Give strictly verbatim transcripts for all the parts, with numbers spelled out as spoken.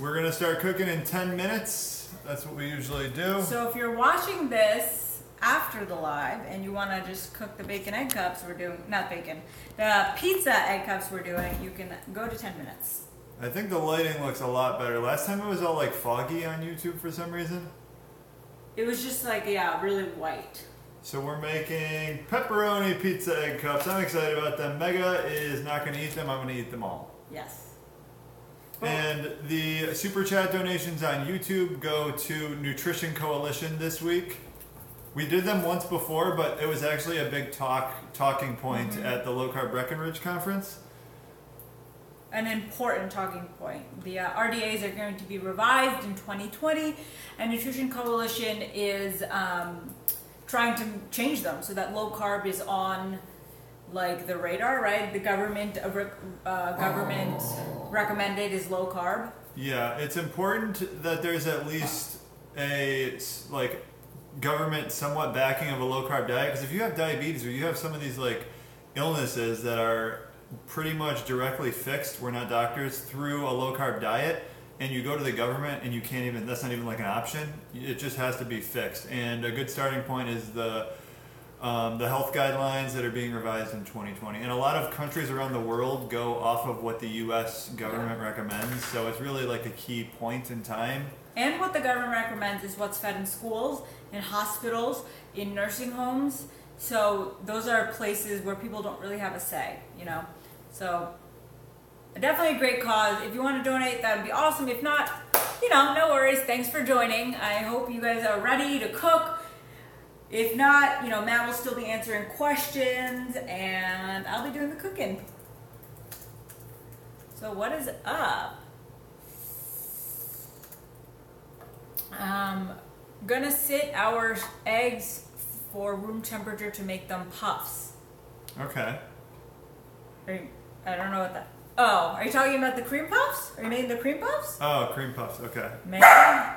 We're gonna start cooking in ten minutes. That's what we usually do. So if you're watching this after the live and you wanna just cook the bacon egg cups, we're doing, not bacon, the pizza egg cups we're doing, you can go to ten minutes. I think the lighting looks a lot better. Last time it was all like foggy on YouTube for some reason. It was just like, yeah, really white. So we're making pepperoni pizza egg cups. I'm excited about them. Mega is not gonna eat them. I'm gonna eat them all. Yes. Cool. And the super chat donations on YouTube go to Nutrition Coalition this week. We did them once before, but it was actually a big talk talking point mm-hmm. at the Low Carb Breckenridge Conference. An important talking point. The uh, R D As are going to be revised in twenty twenty, and Nutrition Coalition is um, trying to change them so that low carb is on like the radar, right? The government uh, government oh. recommended is low carb. Yeah, it's important that there's at least a like government somewhat backing of a low carb diet, because if you have diabetes or you have some of these like illnesses that are pretty much directly fixed, we're not doctors, through a low carb diet, and you go to the government and you can't even, that's not even like an option, it just has to be fixed. And a good starting point is the um, the health guidelines that are being revised in twenty twenty, and a lot of countries around the world go off of what the U S government yeah. recommends, so it's really like a key point in time. And what the government recommends is what's fed in schools, in hospitals, in nursing homes, so those are places where people don't really have a say, you know. So definitely a great cause. If you want to donate, that would be awesome. If not, you know, no worries. Thanks for joining. I hope you guys are ready to cook. If not, you know, Matt will still be answering questions and I'll be doing the cooking. So what is up? Um, gonna sit our eggs for room temperature to make them puffs. Okay. I don't know what that... Oh, are you talking about the cream puffs? Are you making the cream puffs? Oh, cream puffs, okay. Man.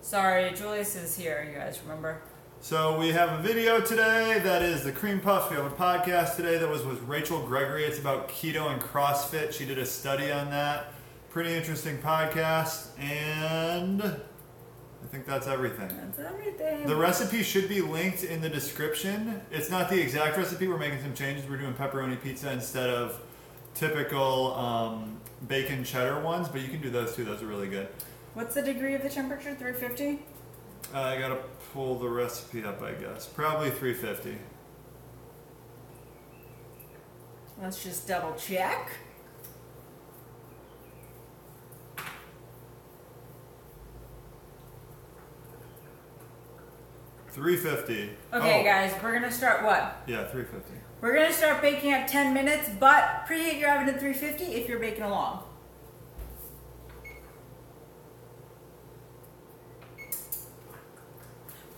Sorry, Julius is here, you guys remember. So we have a video today that is the cream puffs. We have a podcast today that was with Rachel Gregory. It's about keto and CrossFit. She did a study on that. Pretty interesting podcast. And I think that's everything. That's everything. The recipe should be linked in the description. It's not the exact recipe. We're making some changes. We're doing pepperoni pizza instead of typical um, bacon cheddar ones, but you can do those too. Those are really good. What's the degree of the temperature? three fifty? Uh, I gotta pull the recipe up, I guess. Probably three fifty. Let's just double check. three fifty. Okay, oh. guys, we're gonna start what? Yeah, three fifty. We're gonna start baking at ten minutes, but preheat your oven to three fifty if you're baking along.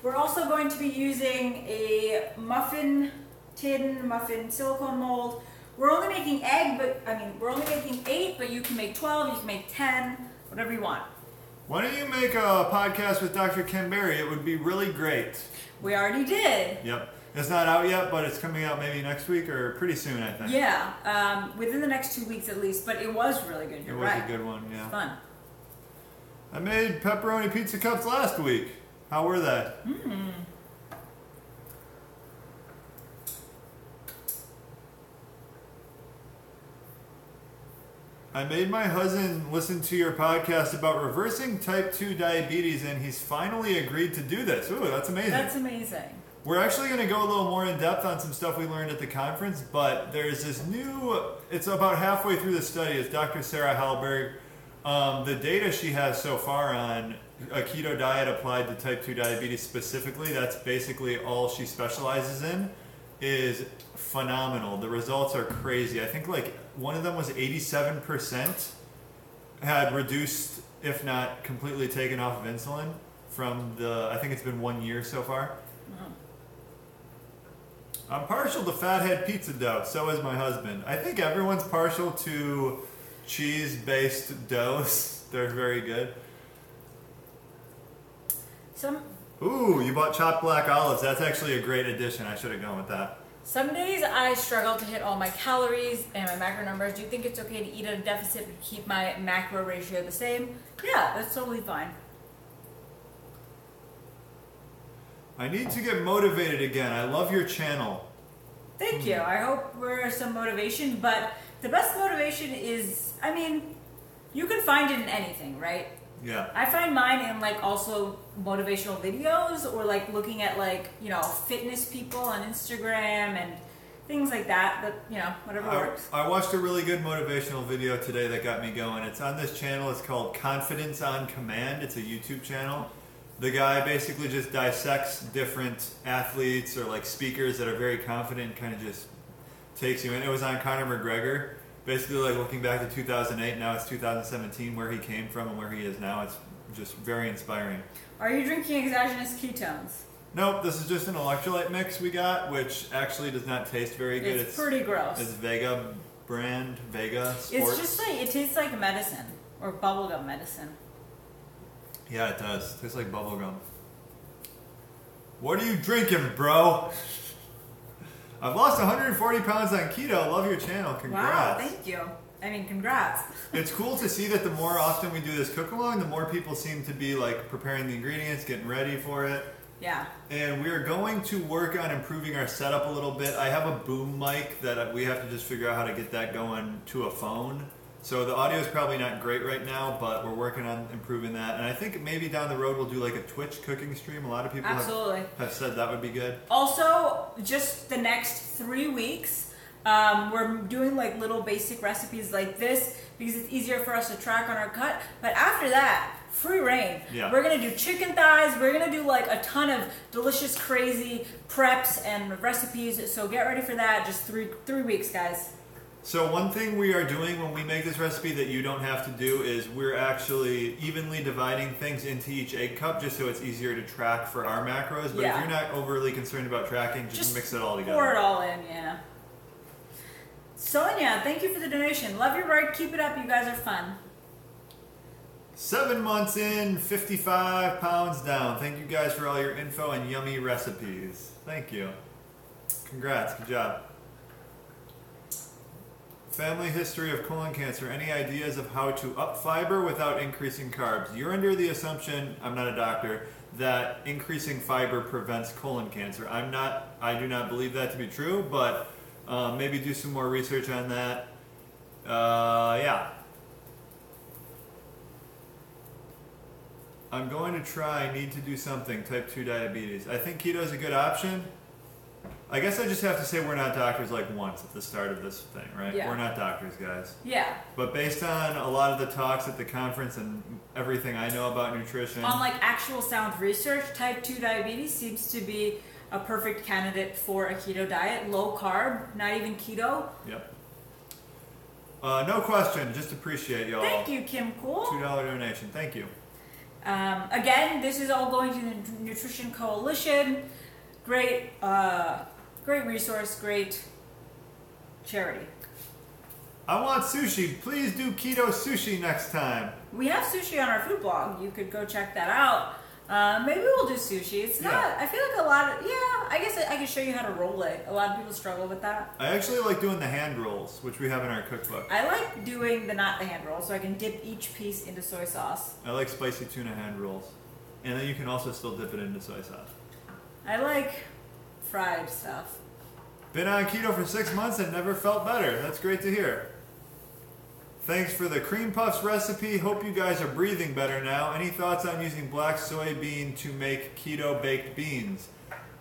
We're also going to be using a muffin tin, muffin silicone mold. We're only making egg, but I mean, we're only making eight, but you can make twelve, you can make ten, whatever you want. Why don't you make a podcast with Doctor Ken Berry? It would be really great. We already did. Yep. It's not out yet, but it's coming out maybe next week or pretty soon, I think. Yeah, um, within the next two weeks at least, but it was really good. You're right. It was a good one, yeah. It was fun. I made pepperoni pizza cups last week. How were they? Mm. I made my husband listen to your podcast about reversing type two diabetes, and he's finally agreed to do this. Ooh, that's amazing. That's amazing. We're actually going to go a little more in depth on some stuff we learned at the conference, but there's this new, it's about halfway through the study, it's Doctor Sarah Hallberg. Um, the data she has so far on a keto diet applied to type two diabetes specifically, that's basically all she specializes in, is phenomenal. The results are crazy. I think like one of them was eighty-seven percent had reduced, if not completely taken off of insulin from the, I think it's been one year so far. I'm partial to Fathead pizza dough, so is my husband. I think everyone's partial to cheese-based doughs. They're very good. Some. Ooh, you bought chopped black olives. That's actually a great addition. I should have gone with that. Some days I struggle to hit all my calories and my macro numbers. Do you think it's okay to eat at a deficit and keep my macro ratio the same? Yeah, that's totally fine. I need to get motivated again. I love your channel. Thank you. I hope we're some motivation, but the best motivation is, I mean, you can find it in anything, right? Yeah. I find mine in like also motivational videos or like looking at like, you know, fitness people on Instagram and things like that, but you know, whatever I, works. I watched a really good motivational video today that got me going. It's on this channel. It's called Confidence on Command. It's a YouTube channel. The guy basically just dissects different athletes or like speakers that are very confident, kind of just takes you in. It was on Conor McGregor. Basically, like looking back to two thousand eight, now it's two thousand seventeen, where he came from and where he is now. It's just very inspiring. Are you drinking exogenous ketones? Nope, this is just an electrolyte mix we got, which actually does not taste very good. It's, it's pretty gross. It's Vega brand, Vega Sports. It's just like, it tastes like medicine, or bubblegum medicine. Yeah, it does. It tastes like bubblegum. What are you drinking, bro? I've lost one hundred forty pounds on keto. Love your channel. Congrats. Wow, thank you. I mean, congrats. It's cool to see that the more often we do this cook-along, the more people seem to be like preparing the ingredients, getting ready for it. Yeah. And we're going to work on improving our setup a little bit. I have a boom mic that we have to just figure out how to get that going to a phone. So the audio is probably not great right now, but we're working on improving that. And I think maybe down the road we'll do like a Twitch cooking stream. A lot of people have, have said that would be good. Also, just the next three weeks, um, we're doing like little basic recipes like this because it's easier for us to track on our cut. But after that, free reign. Yeah. We're going to do chicken thighs. We're going to do like a ton of delicious, crazy preps and recipes. So get ready for that. Just three three weeks, guys. So one thing we are doing when we make this recipe that you don't have to do is we're actually evenly dividing things into each egg cup just so it's easier to track for our macros. But yeah. If you're not overly concerned about tracking, just, just mix it all together. Pour it all in, yeah. Sonia, thank you for the donation. Love your work. Keep it up. You guys are fun. Seven months in, fifty-five pounds down. Thank you guys for all your info and yummy recipes. Thank you. Congrats. Good job. Family history of colon cancer. Any ideas of how to up fiber without increasing carbs? You're under the assumption, I'm not a doctor, that increasing fiber prevents colon cancer. I'm not, I do not believe that to be true, but uh, maybe do some more research on that. Uh, yeah. I'm going to try, I need to do something, type two diabetes. I think keto is a good option. I guess I just have to say we're not doctors like once at the start of this thing, right? Yeah. We're not doctors, guys. Yeah. But based on a lot of the talks at the conference and everything I know about nutrition. On like actual sound research, type two diabetes seems to be a perfect candidate for a keto diet. Low carb, not even keto. Yep. Uh, no question. Just appreciate y'all. Thank you, Kim Cool. two dollar donation. Thank you. Um, again, this is all going to the Nutrition Coalition. Great... Uh, Great resource, great charity. I want sushi. Please do keto sushi next time. We have sushi on our food blog. You could go check that out. Uh, maybe we'll do sushi. It's not, yeah. I feel like a lot of, yeah, I guess I, I can show you how to roll it. A lot of people struggle with that. I actually like doing the hand rolls, which we have in our cookbook. I like doing the not the hand rolls, so I can dip each piece into soy sauce. I like spicy tuna hand rolls. And then you can also still dip it into soy sauce. I like... fried stuff. Been on keto for six months and never felt better. That's great to hear. Thanks for the cream puffs recipe. Hope you guys are breathing better now. Any thoughts on using black soybean to make keto baked beans?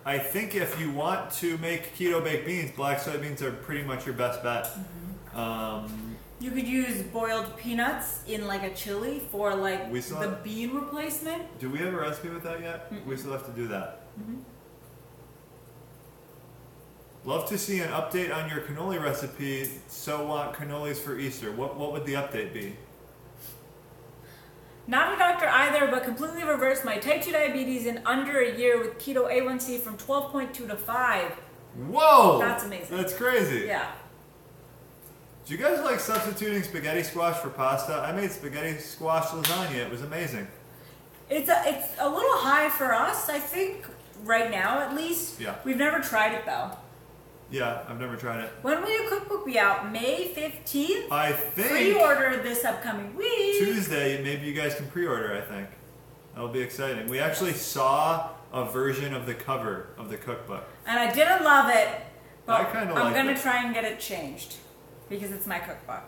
I think if you want to make keto baked beans, black soybeans are pretty much your best bet. Mm-hmm. um, you could use boiled peanuts in like a chili for like the have, bean replacement. Do we have a recipe with that yet? Mm-hmm. We still have to do that. Mm-hmm. Love to see an update on your cannoli recipe. So want cannolis for Easter. What what would the update be? Not a doctor either, but completely reversed my type two diabetes in under a year with keto A one C from twelve point two to five. Whoa! That's amazing. That's crazy. Yeah. Do you guys like substituting spaghetti squash for pasta? I made spaghetti squash lasagna. It was amazing. It's a, it's a little high for us, I think, right now at least. Yeah. We've never tried it though. Yeah, I've never tried it. When will your cookbook be out? May fifteenth? I think. Pre-order this upcoming week. Tuesday, maybe you guys can pre-order, I think. That'll be exciting. We actually saw a version of the cover of the cookbook. And I didn't love it, but I kinda I'm like going to try and get it changed because it's my cookbook.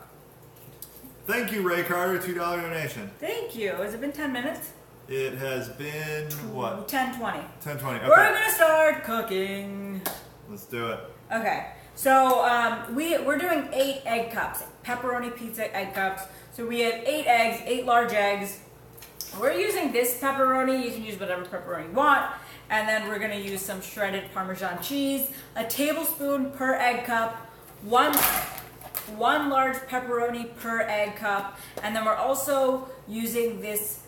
Thank you, Ray Carter, two dollar donation. Thank you. Has it been ten minutes? It has been what? ten twenty. ten twenty. Okay. We're going to start cooking. Let's do it. Okay, so um, we, we're doing eight egg cups, pepperoni pizza egg cups. So we have eight eggs, eight large eggs. We're using this pepperoni. You can use whatever pepperoni you want. And then we're gonna use some shredded Parmesan cheese, a tablespoon per egg cup, one, one large pepperoni per egg cup. And then we're also using this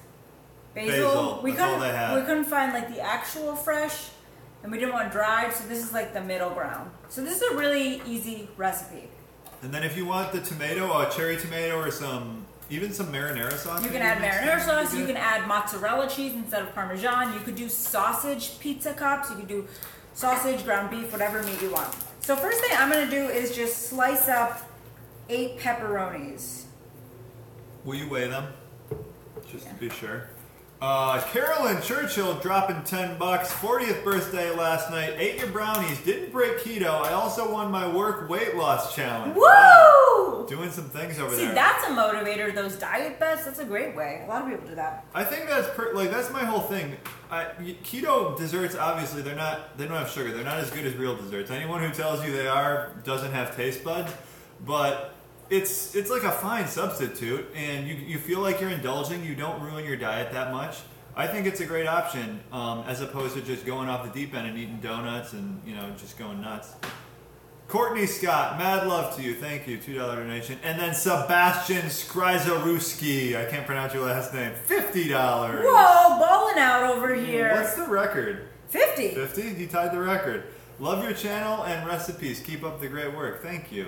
basil. basil. We, couldn't, we couldn't find like the actual fresh. And we didn't want dried, so this is like the middle ground. So this is a really easy recipe. And then if you want the tomato, a cherry tomato or some, even some marinara sauce. You can add marinara sauce, you can add mozzarella cheese instead of Parmesan. You could do sausage pizza cups, you could do sausage, ground beef, whatever meat you want. So first thing I'm gonna do is just slice up eight pepperonis. Will you weigh them? Just yeah. to be sure. Uh, Carolyn Churchill dropping ten bucks, fortieth birthday last night, ate your brownies, didn't break keto, I also won my work weight loss challenge. Woo! Wow. Doing some things over See, there. See, that's a motivator, those diet bets, that's a great way. A lot of people do that. I think that's, per like, that's my whole thing. I, keto desserts, obviously, they're not, they don't have sugar, they're not as good as real desserts. Anyone who tells you they are doesn't have taste buds, but... It's it's like a fine substitute, and you, you feel like you're indulging. You don't ruin your diet that much. I think it's a great option um, as opposed to just going off the deep end and eating donuts and, you know, just going nuts. Courtney Scott, mad love to you. Thank you, two dollar donation. And then Sebastian Skryzaruski, I can't pronounce your last name, fifty dollars. Whoa, balling out over here. What's the record? fifty. fifty? You tied the record. Love your channel and recipes. Keep up the great work. Thank you.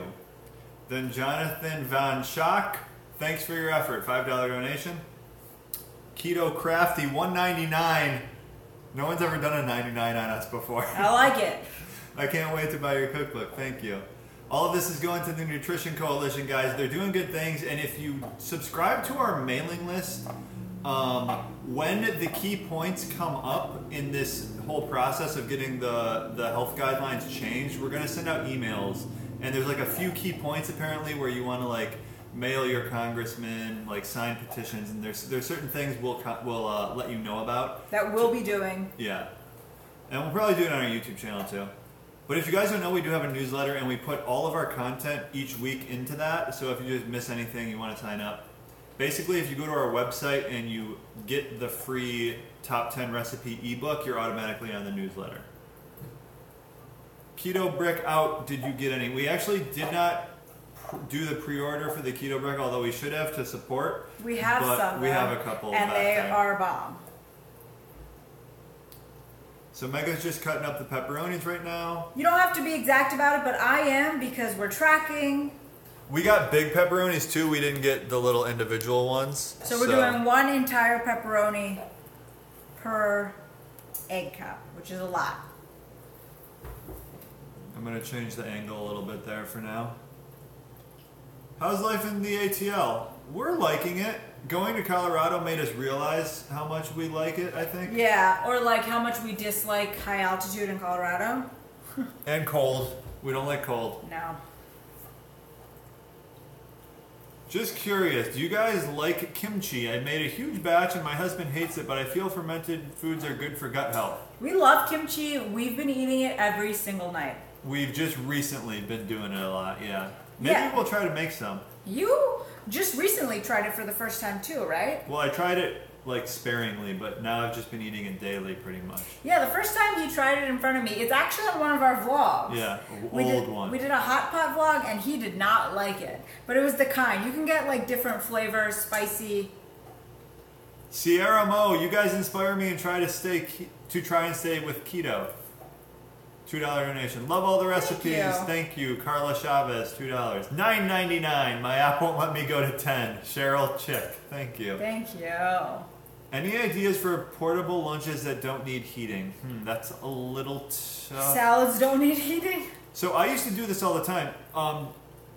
Then Jonathan Van Schock, thanks for your effort, five dollar donation. Keto Crafty, one ninety-nine. No one's ever done a ninety-nine on us before. I like it. I can't wait to buy your cookbook, thank you. All of this is going to the Nutrition Coalition, guys. They're doing good things, and if you subscribe to our mailing list, um, when the key points come up in this whole process of getting the, the health guidelines changed, we're gonna send out emails. And there's like a few key points apparently where you want to like mail your congressman, like sign petitions, and there's there's certain things we'll we'll uh, let you know about that we'll be doing. Yeah, and we'll probably do it on our YouTube channel too. But if you guys don't know, we do have a newsletter, and we put all of our content each week into that. So if you just miss anything, you want to sign up. Basically, if you go to our website and you get the free top ten recipe ebook, you're automatically on the newsletter. Keto brick out, did you get any? We actually did not do the pre-order for the keto brick, although we should have to support. We have but some. We have a couple. And they time. are bomb. So Mega's just cutting up the pepperonis right now. You don't have to be exact about it, but I am because we're tracking. We got big pepperonis too. We didn't get the little individual ones. So we're so. doing one entire pepperoni per egg cup, which is a lot. I'm going to change the angle a little bit there for now. How's life in the A T L? We're liking it. Going to Colorado made us realize how much we like it, I think. Yeah, or like how much we dislike high altitude in Colorado. And cold. We don't like cold. No. Just curious, do you guys like kimchi? I made a huge batch and my husband hates it, but I feel fermented foods are good for gut health. We love kimchi. We've been eating it every single night. We've just recently been doing it a lot, yeah. Maybe yeah. we'll try to make some. You just recently tried it for the first time too, right? Well, I tried it like sparingly, but now I've just been eating it daily pretty much. Yeah, the first time you tried it in front of me, it's actually on one of our vlogs. Yeah, we old did, one. We did a hot pot vlog and he did not like it, but it was the kind. You can get like different flavors, spicy. Sierra Mo, you guys inspire me and try to stay to try and stay with keto. two dollar donation. Love all the recipes. Thank you. Thank you. Carla Chavez, two dollars. nine ninety-nine. My app won't let me go to ten. Cheryl Chick. Thank you. Thank you. Any ideas for portable lunches that don't need heating? Hmm, that's a little tough. Salads don't need heating? So I used to do this all the time. Um,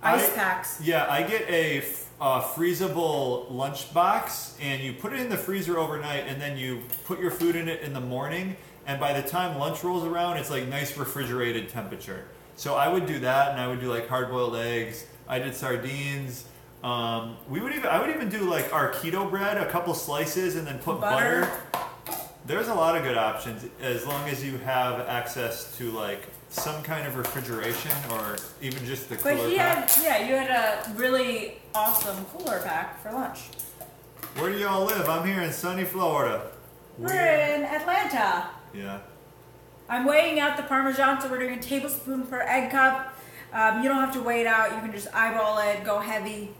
Ice I, packs. Yeah, I get a, f- a freezable lunch box, and you put it in the freezer overnight, and then you put your food in it in the morning, and by the time lunch rolls around, it's like nice refrigerated temperature. So I would do that, and I would do like hard-boiled eggs. I did sardines. Um, we would even I would even do like our keto bread, a couple slices, and then put butter. butter. There's a lot of good options as long as you have access to like some kind of refrigeration or even just the cooler but he pack. Had, yeah, you had a really awesome cooler pack for lunch. Where do y'all live? I'm here in sunny Florida. We're, we're in Atlanta. Yeah. I'm weighing out the Parmesan, so we're doing a tablespoon per egg cup. Um, you don't have to weigh it out. You can just eyeball it, go heavy.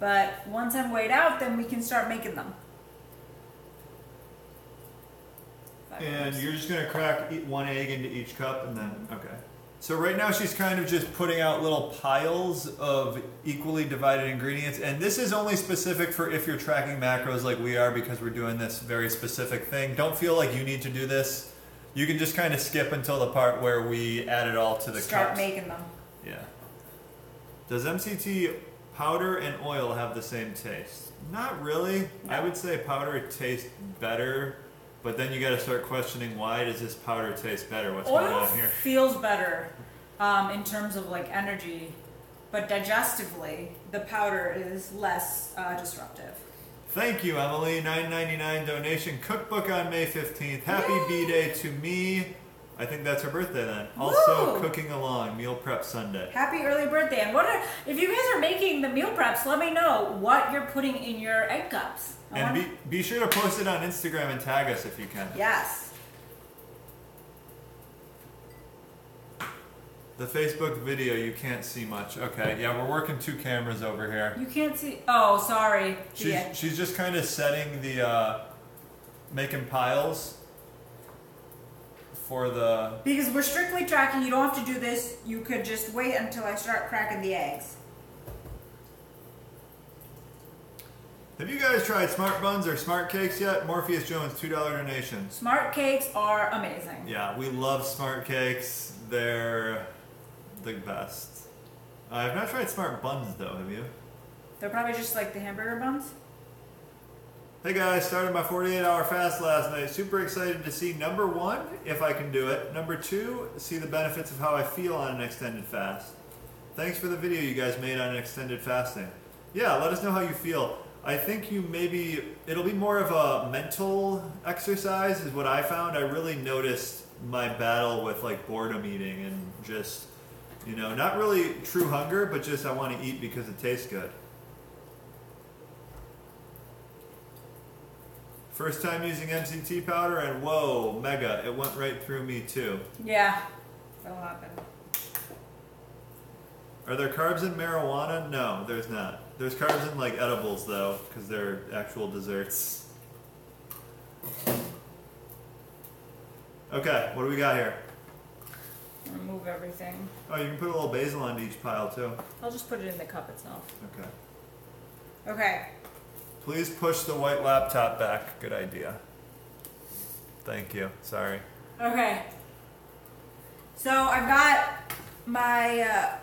But once I'm weighed out, then we can start making them. And you're just going to crack one egg into each cup and then, okay. So right now she's kind of just putting out little piles of equally divided ingredients. And this is only specific for if you're tracking macros like we are, because we're doing this very specific thing. Don't feel like you need to do this. You can just kind of skip until the part where we add it all to the cups. Start making them. Yeah. Does M C T... powder and oil have the same taste? Not really. No. I would say powder tastes better, but then you got to start questioning, why does this powder taste better? What's going on here? Oil feels better um, in terms of like energy, but digestively, the powder is less uh, disruptive. Thank you, Emily. nine ninety-nine donation. Cookbook on May fifteenth. Happy Yay. B-Day to me. I think that's her birthday then. Also, Woo. Cooking along, meal prep Sunday. Happy early birthday. And what are, if you guys are making the meal preps, let me know what you're putting in your egg cups. I and wanna... be, be sure to post it on Instagram and tag us if you can. Yes. The Facebook video, you can't see much. Okay, yeah, we're working two cameras over here. You can't see, oh, sorry. She's, yeah. she's just kind of setting the, uh, making piles. For the because we're strictly tracking, you don't have to do this. You could just wait until I start cracking the eggs. Have you guys tried Smart Buns or Smart Cakes yet? Morpheus Jones, two dollar donation. Smart Cakes are amazing. Yeah, we love Smart Cakes. They're the best. I've not tried Smart Buns though, have you? They're probably just like the hamburger buns. Hey guys, started my forty-eight hour fast last night. Super excited to see, number one, if I can do it. Number two, see the benefits of how I feel on an extended fast. Thanks for the video you guys made on extended fasting. Yeah, let us know how you feel. I think you maybe, it'll be more of a mental exercise is what I found. I really noticed my battle with like boredom eating and just, you know, not really true hunger, but just I want to eat because it tastes good. First time using M C T powder, and whoa, mega, it went right through me too. Yeah, that'll happen. Are there carbs in marijuana? No, there's not. There's carbs in like edibles though, because they're actual desserts. Okay, what do we got here? Remove everything. Oh, you can put a little basil onto each pile too. I'll just put it in the cup itself. Okay. Okay. Please push the white laptop back. Good idea. Thank you. Sorry. Okay. So I've got my uh,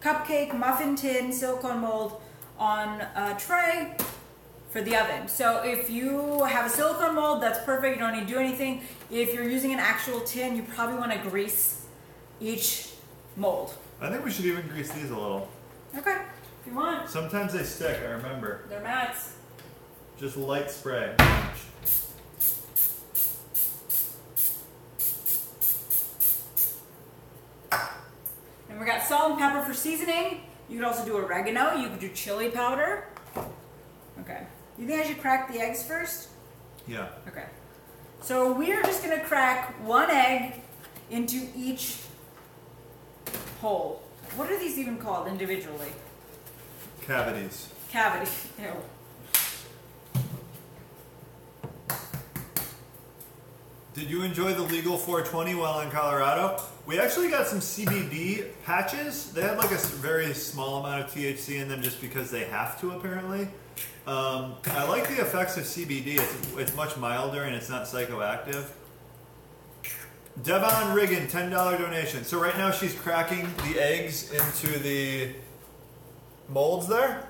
cupcake muffin tin silicone mold on a tray for the oven. So if you have a silicone mold, that's perfect. You don't need to do anything. If you're using an actual tin, you probably want to grease each mold. I think we should even grease these a little. Okay. You want. Sometimes they stick, I remember. They're mats. Just light spray. And we got salt and pepper for seasoning. You could also do oregano. You could do chili powder. Okay. You think I should crack the eggs first? Yeah. Okay. So we're just going to crack one egg into each hole. What are these even called individually? Cavities. Cavity. Ew. Did you enjoy the legal four twenty while in Colorado? We actually got some C B D patches. They had like a very small amount of T H C in them just because they have to apparently. Um, I like the effects of C B D. It's, it's much milder and it's not psychoactive. Devon Riggin, ten dollar donation. So right now she's cracking the eggs into the molds there.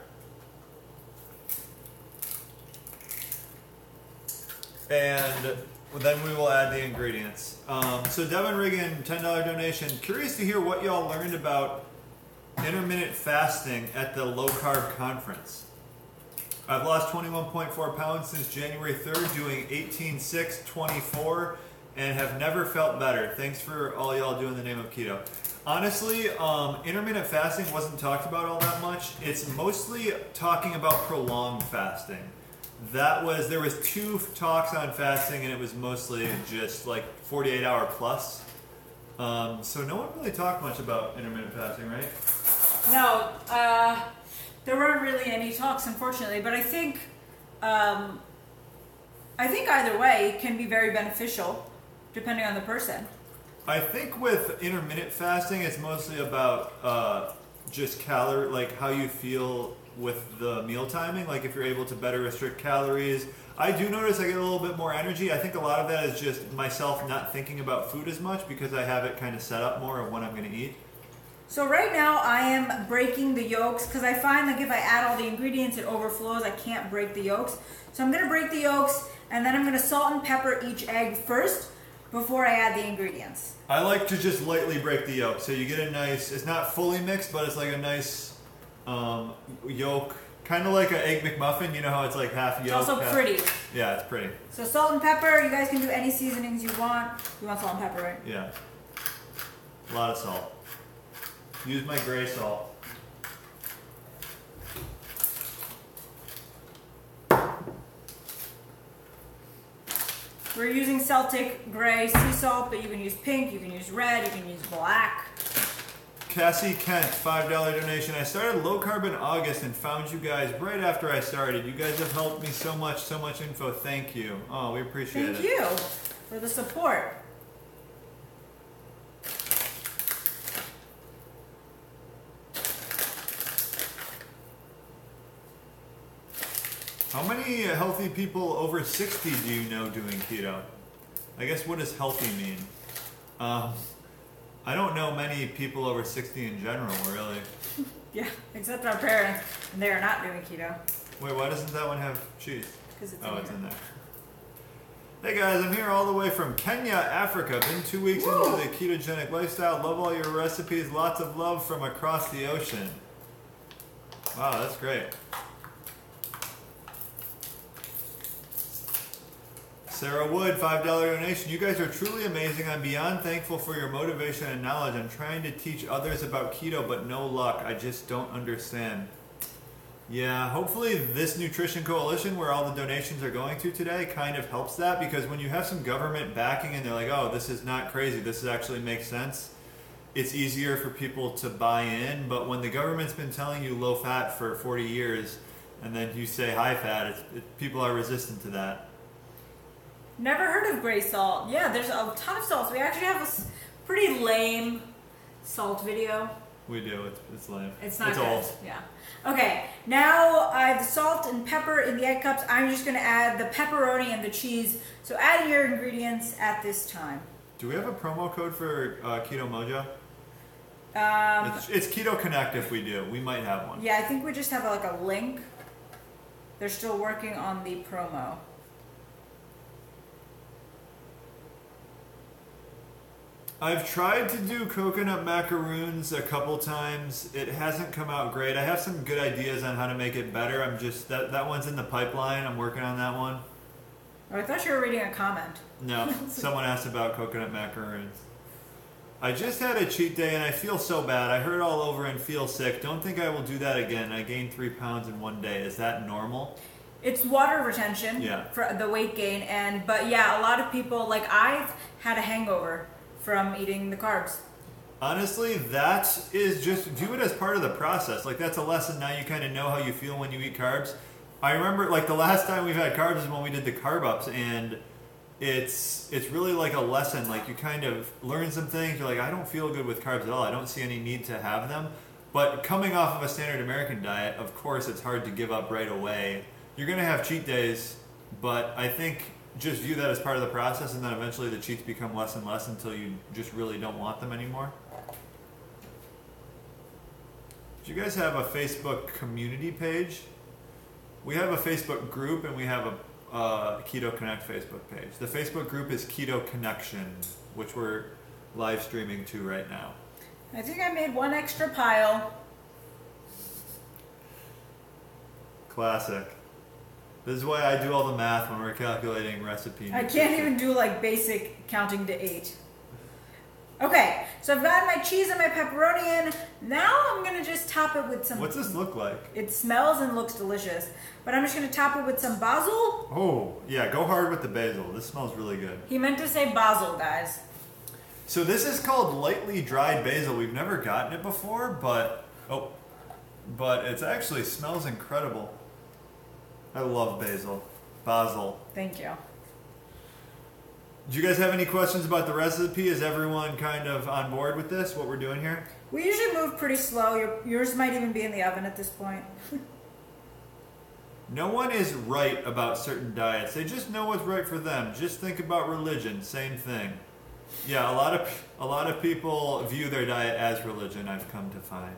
And then we will add the ingredients. Um, so Devon Riggin, ten dollar donation. Curious to hear what y'all learned about intermittent fasting at the Low Carb Conference. I've lost twenty-one point four pounds since January third, doing eighteen six twenty-four, and have never felt better. Thanks for all y'all do in the name of keto. Honestly, um, intermittent fasting wasn't talked about all that much. It's mostly talking about prolonged fasting. That was, there was two talks on fasting, and it was mostly just like forty-eight hour plus. Um, so no one really talked much about intermittent fasting, right? No, uh, there weren't really any talks, unfortunately. But I think, um, I think either way can be very beneficial, depending on the person. I think with intermittent fasting, it's mostly about uh, just calorie, like how you feel with the meal timing, like if you're able to better restrict calories. I do notice I get a little bit more energy. I think a lot of that is just myself not thinking about food as much because I have it kind of set up more of when I'm going to eat. So right now I am breaking the yolks because I find like if I add all the ingredients, it overflows. I can't break the yolks. So I'm going to break the yolks, and then I'm going to salt and pepper each egg first before I add the ingredients. I like to just lightly break the yolk so you get a nice, it's not fully mixed, but it's like a nice um, yolk. Kind of like an Egg McMuffin, you know how it's like half yolk. It's also half, pretty. Yeah, it's pretty. So salt and pepper, you guys can do any seasonings you want. You want salt and pepper, right? Yeah. A lot of salt. Use my gray salt. We're using Celtic gray sea salt, but you can use pink, you can use red, you can use black. Cassie Kent, five dollar donation. I started low carb in August and found you guys right after I started. You guys have helped me so much, so much info. Thank you. Oh, we appreciate it. Thank you for the support. How many healthy people over sixty do you know doing keto? I guess what does healthy mean? Um... I don't know many people over sixty in general, really. Yeah, except our parents, and they are not doing keto. Wait, why doesn't that one have cheese? Because it's, oh, it's in there. Hey guys, I'm here all the way from Kenya, Africa. Been two weeks Woo! into the ketogenic lifestyle. Love all your recipes. Lots of love from across the ocean. Wow, that's great. Sarah Wood, five dollar donation. You guys are truly amazing. I'm beyond thankful for your motivation and knowledge. I'm trying to teach others about keto, but no luck. I just don't understand. Yeah, hopefully this Nutrition Coalition, where all the donations are going to today, kind of helps that, because when you have some government backing and they're like, oh, this is not crazy, this actually makes sense, it's easier for people to buy in. But when the government's been telling you low fat for forty years and then you say high fat, it's, it, people are resistant to that. Never heard of gray salt. Yeah, there's a ton of salts. We actually have a pretty lame salt video. We do. It's, it's lame. It's not it's good. Old. Yeah. Okay. Now I have the salt and pepper in the egg cups. I'm just going to add the pepperoni and the cheese. So add your ingredients at this time. Do we have a promo code for uh, Keto Mojo? Um, it's, it's Keto Connect if we do. We might have one. Yeah, I think we just have like a link. They're still working on the promo. I've tried to do coconut macaroons a couple times. It hasn't come out great. I have some good ideas on how to make it better. I'm just, that, that one's in the pipeline. I'm working on that one. I thought you were reading a comment. No, someone asked about coconut macaroons. I just had a cheat day and I feel so bad. I hurt all over and feel sick. Don't think I will do that again. I gained three pounds in one day. Is that normal? It's water retention, yeah, for the weight gain. And but yeah, a lot of people, like I've had a hangover from eating the carbs. Honestly, that is just, do it as part of the process. Like that's a lesson now, you kind of know how you feel when you eat carbs. I remember like the last time we've had carbs is when we did the carb ups, and it's it's really like a lesson. Like you kind of learn some things, you're like, I don't feel good with carbs at all. I don't see any need to have them. But coming off of a standard American diet, of course it's hard to give up right away. You're gonna have cheat days, but I think just view that as part of the process, and then eventually the cheats become less and less until you just really don't want them anymore. Do you guys have a Facebook community page? We have a Facebook group, and we have a uh, Keto Connect Facebook page. The Facebook group is Keto Connection, which we're live streaming to right now. I think I made one extra pile. Classic. This is why I do all the math when we're calculating recipes. I can't even do like basic counting to eight. Okay, so I've gotten my cheese and my pepperoni in. Now I'm gonna just top it with some. What's this look like? It smells and looks delicious, but I'm just gonna top it with some basil. Oh, yeah, go hard with the basil. This smells really good. He meant to say basil, guys. So this is called lightly dried basil. We've never gotten it before, but oh, but it actually smells incredible. I love basil. Basil. Thank you. Do you guys have any questions about the recipe? Is everyone kind of on board with this, what we're doing here? We usually move pretty slow. Your, yours might even be in the oven at this point. No one is right about certain diets. They just know what's right for them. Just think about religion. Same thing. Yeah, a lot of, a lot of people view their diet as religion, I've come to find.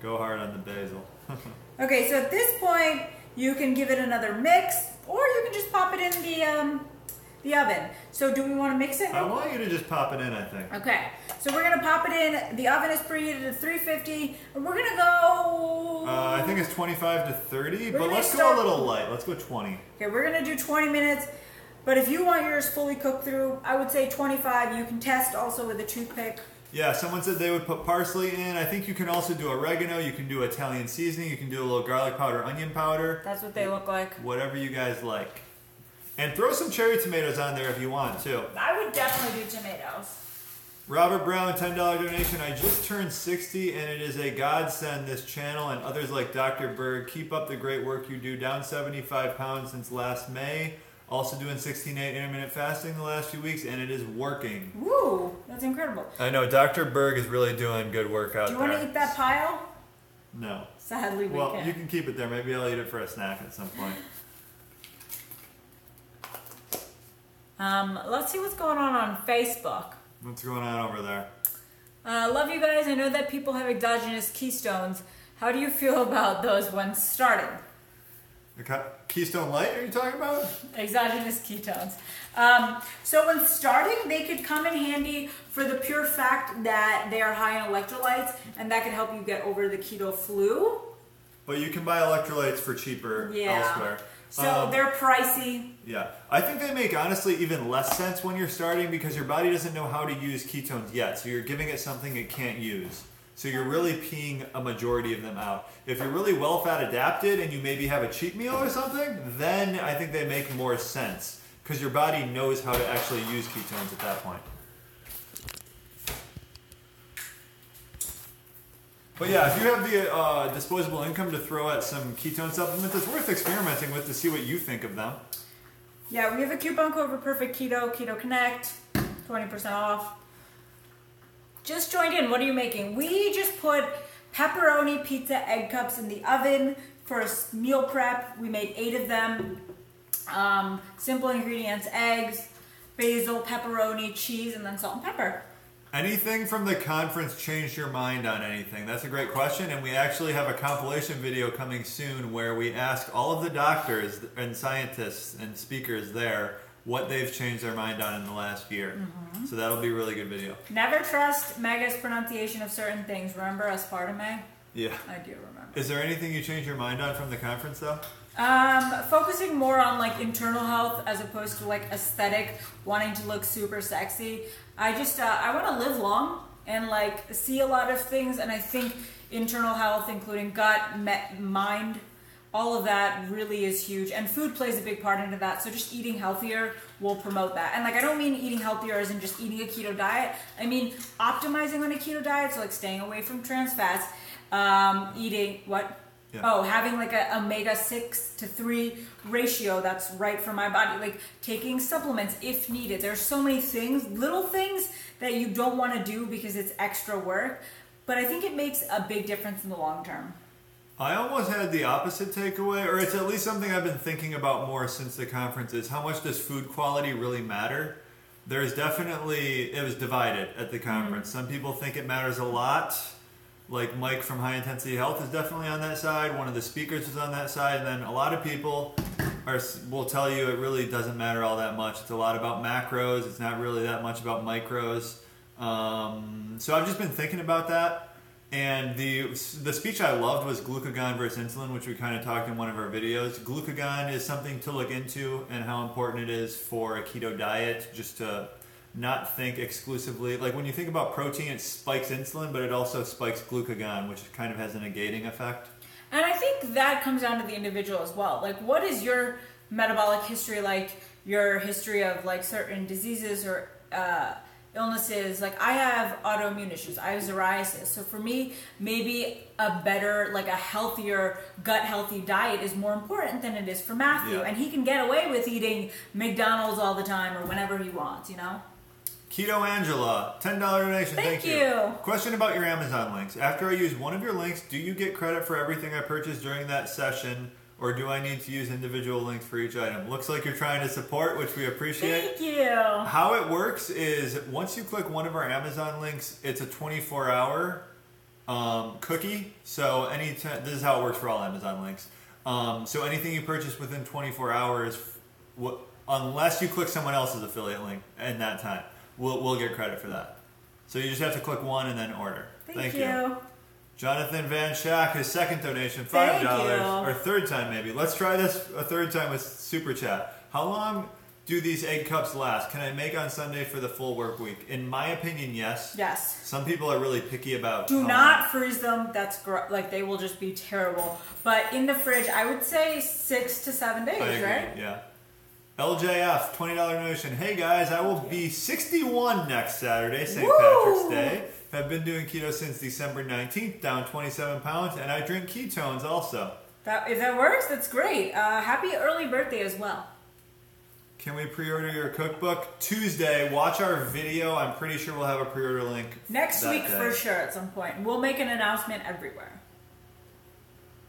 Go hard on the basil. Okay, so at this point, you can give it another mix, or you can just pop it in the um, the oven. So do we want to mix it? I want you to just pop it in, I think. Okay, so we're going to pop it in. The oven is preheated at three fifty, and we're going to go... Uh, I think it's twenty-five to thirty, we're but let's start... go a little light. Let's go twenty. Okay, we're going to do twenty minutes, but if you want yours fully cooked through, I would say twenty-five. You can test also with a toothpick. Yeah, someone said they would put parsley in. I think you can also do oregano. You can do Italian seasoning. You can do a little garlic powder, onion powder. That's what they look like. Whatever you guys like. And throw some cherry tomatoes on there if you want, too. I would definitely do tomatoes. Robert Brown, ten dollar donation. I just turned sixty, and it is a godsend, this channel and others like Doctor Berg. Keep up the great work you do. Down seventy-five pounds since last May. Also doing sixteen eight intermittent fasting the last few weeks, and it is working. Woo, that's incredible. I know, Doctor Berg is really doing good work out there. Do you want to eat that pile? No. Sadly, we can't. Well, you can keep it there. Maybe I'll eat it for a snack at some point. um, let's see what's going on on Facebook. What's going on over there? Uh, love you guys. I know that people have exogenous ketones. How do you feel about those once started? Keystone Light are you talking about? Exogenous ketones. Um, so when starting, they could come in handy for the pure fact that they are high in electrolytes, and that could help you get over the keto flu. But you can buy electrolytes for cheaper yeah. elsewhere. So um, they're pricey. Yeah. I think they make, honestly, even less sense when you're starting because your body doesn't know how to use ketones yet, so you're giving it something it can't use. So you're really peeing a majority of them out. If you're really well fat adapted and you maybe have a cheat meal or something, then I think they make more sense because your body knows how to actually use ketones at that point. But yeah, if you have the uh, disposable income to throw at some ketone supplements, it's worth experimenting with to see what you think of them. Yeah, we have a coupon code for Perfect Keto, Keto Connect, twenty percent off. Just joined in. What are you making? We just put pepperoni pizza egg cups in the oven for a meal prep. We made eight of them. Um, simple ingredients, eggs, basil, pepperoni, cheese, and then salt and pepper. Anything from the conference changed your mind on anything? That's a great question, and we actually have a compilation video coming soon where we ask all of the doctors and scientists and speakers there what they've changed their mind on in the last year. Mm-hmm. So that'll be a really good video. Never trust Mega's pronunciation of certain things. Remember aspartame? Yeah. I do remember. Is there anything you changed your mind on from the conference, though? Um, focusing more on like internal health as opposed to like aesthetic, wanting to look super sexy. I just, uh, I want to live long and like see a lot of things. And I think internal health, including gut, mind, all of that really is huge, and food plays a big part into that, so just eating healthier will promote that. And like, I don't mean eating healthier as in just eating a keto diet. I mean optimizing on a keto diet, so like staying away from trans fats, um, eating what? Yeah. Oh, having like a omega six to three ratio that's right for my body, like taking supplements if needed. There's so many things, little things that you don't want to do because it's extra work, but I think it makes a big difference in the long term. I almost had the opposite takeaway, or it's at least something I've been thinking about more since the conference, is how much does food quality really matter? There's definitely, it was divided at the conference. Mm-hmm. Some people think it matters a lot. Like Mike from High Intensity Health is definitely on that side. One of the speakers is on that side. And then a lot of people are, will tell you it really doesn't matter all that much. It's a lot about macros. It's not really that much about micros. Um, so I've just been thinking about that. And the the speech I loved was glucagon versus insulin, which we kind of talked in one of our videos. Glucagon is something to look into and how important it is for a keto diet, just to not think exclusively. Like when you think about protein, it spikes insulin, but it also spikes glucagon, which kind of has a negating effect. And I think that comes down to the individual as well. Like what is your metabolic history like, your history of like certain diseases or uh, illnesses? Like I have autoimmune issues, I have psoriasis, so for me maybe a better, like a healthier gut healthy diet is more important than it is for Matthew. Yeah. And he can get away with eating McDonald's all the time or whenever he wants, you know. Keto Angela, ten dollar donation, thank, thank you. you Question about your Amazon links. After I use one of your links, do you get credit for everything I purchased during that session, or do I need to use individual links for each item? Looks like you're trying to support, which we appreciate. Thank you. How it works is once you click one of our Amazon links, it's a twenty-four hour um, cookie. So any t this is how it works for all Amazon links. Um, so anything you purchase within twenty-four hours, w unless you click someone else's affiliate link in that time, we'll, we'll get credit for that. So you just have to click one and then order. Thank, Thank you. you. Jonathan Van Schock, his second donation, five dollars, or third time maybe. Let's try this a third time with Super Chat. How long do these egg cups last? Can I make on Sunday for the full work week? In my opinion, yes. Yes. Some people are really picky about. Do not freeze them. That's gr like they will just be terrible. But in the fridge, I would say six to seven days, right? Yeah. L J F, twenty dollar donation. Hey guys, I will be sixty-one next Saturday, Saint Patrick's Day. I've been doing keto since December nineteenth, down twenty-seven pounds, and I drink ketones also. That, if that works, that's great. Uh, happy early birthday as well. Can we pre-order your cookbook? Tuesday, watch our video. I'm pretty sure we'll have a pre-order link next week day. for sure at some point. We'll make an announcement everywhere.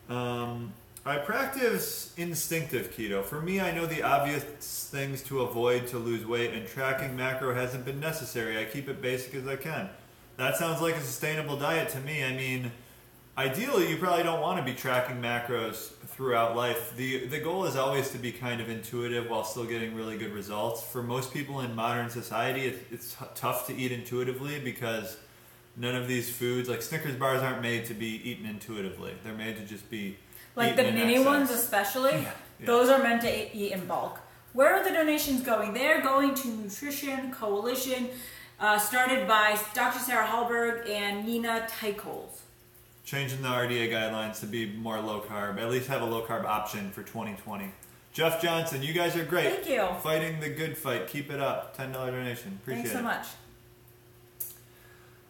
Um, I practice instinctive keto. For me, I know the obvious things to avoid to lose weight, and tracking macro hasn't been necessary. I keep it basic as I can. That sounds like a sustainable diet to me. I mean, ideally, you probably don't want to be tracking macros throughout life. The the goal is always to be kind of intuitive while still getting really good results. For most people in modern society, it's, it's tough to eat intuitively because none of these foods, like Snickers bars, aren't made to be eaten intuitively. They're made to just be like the mini ones especially. Yeah. Yeah. Those are meant to eat in bulk. Where are the donations going? They're going to Nutrition Coalition. Uh, started by Doctor Sarah Hallberg and Nina Tychols. Changing the R D A guidelines to be more low carb, at least have a low carb option for twenty twenty. Jeff Johnson, you guys are great. Thank you. Fighting the good fight. Keep it up. ten dollar donation. Appreciate it. Thanks so much.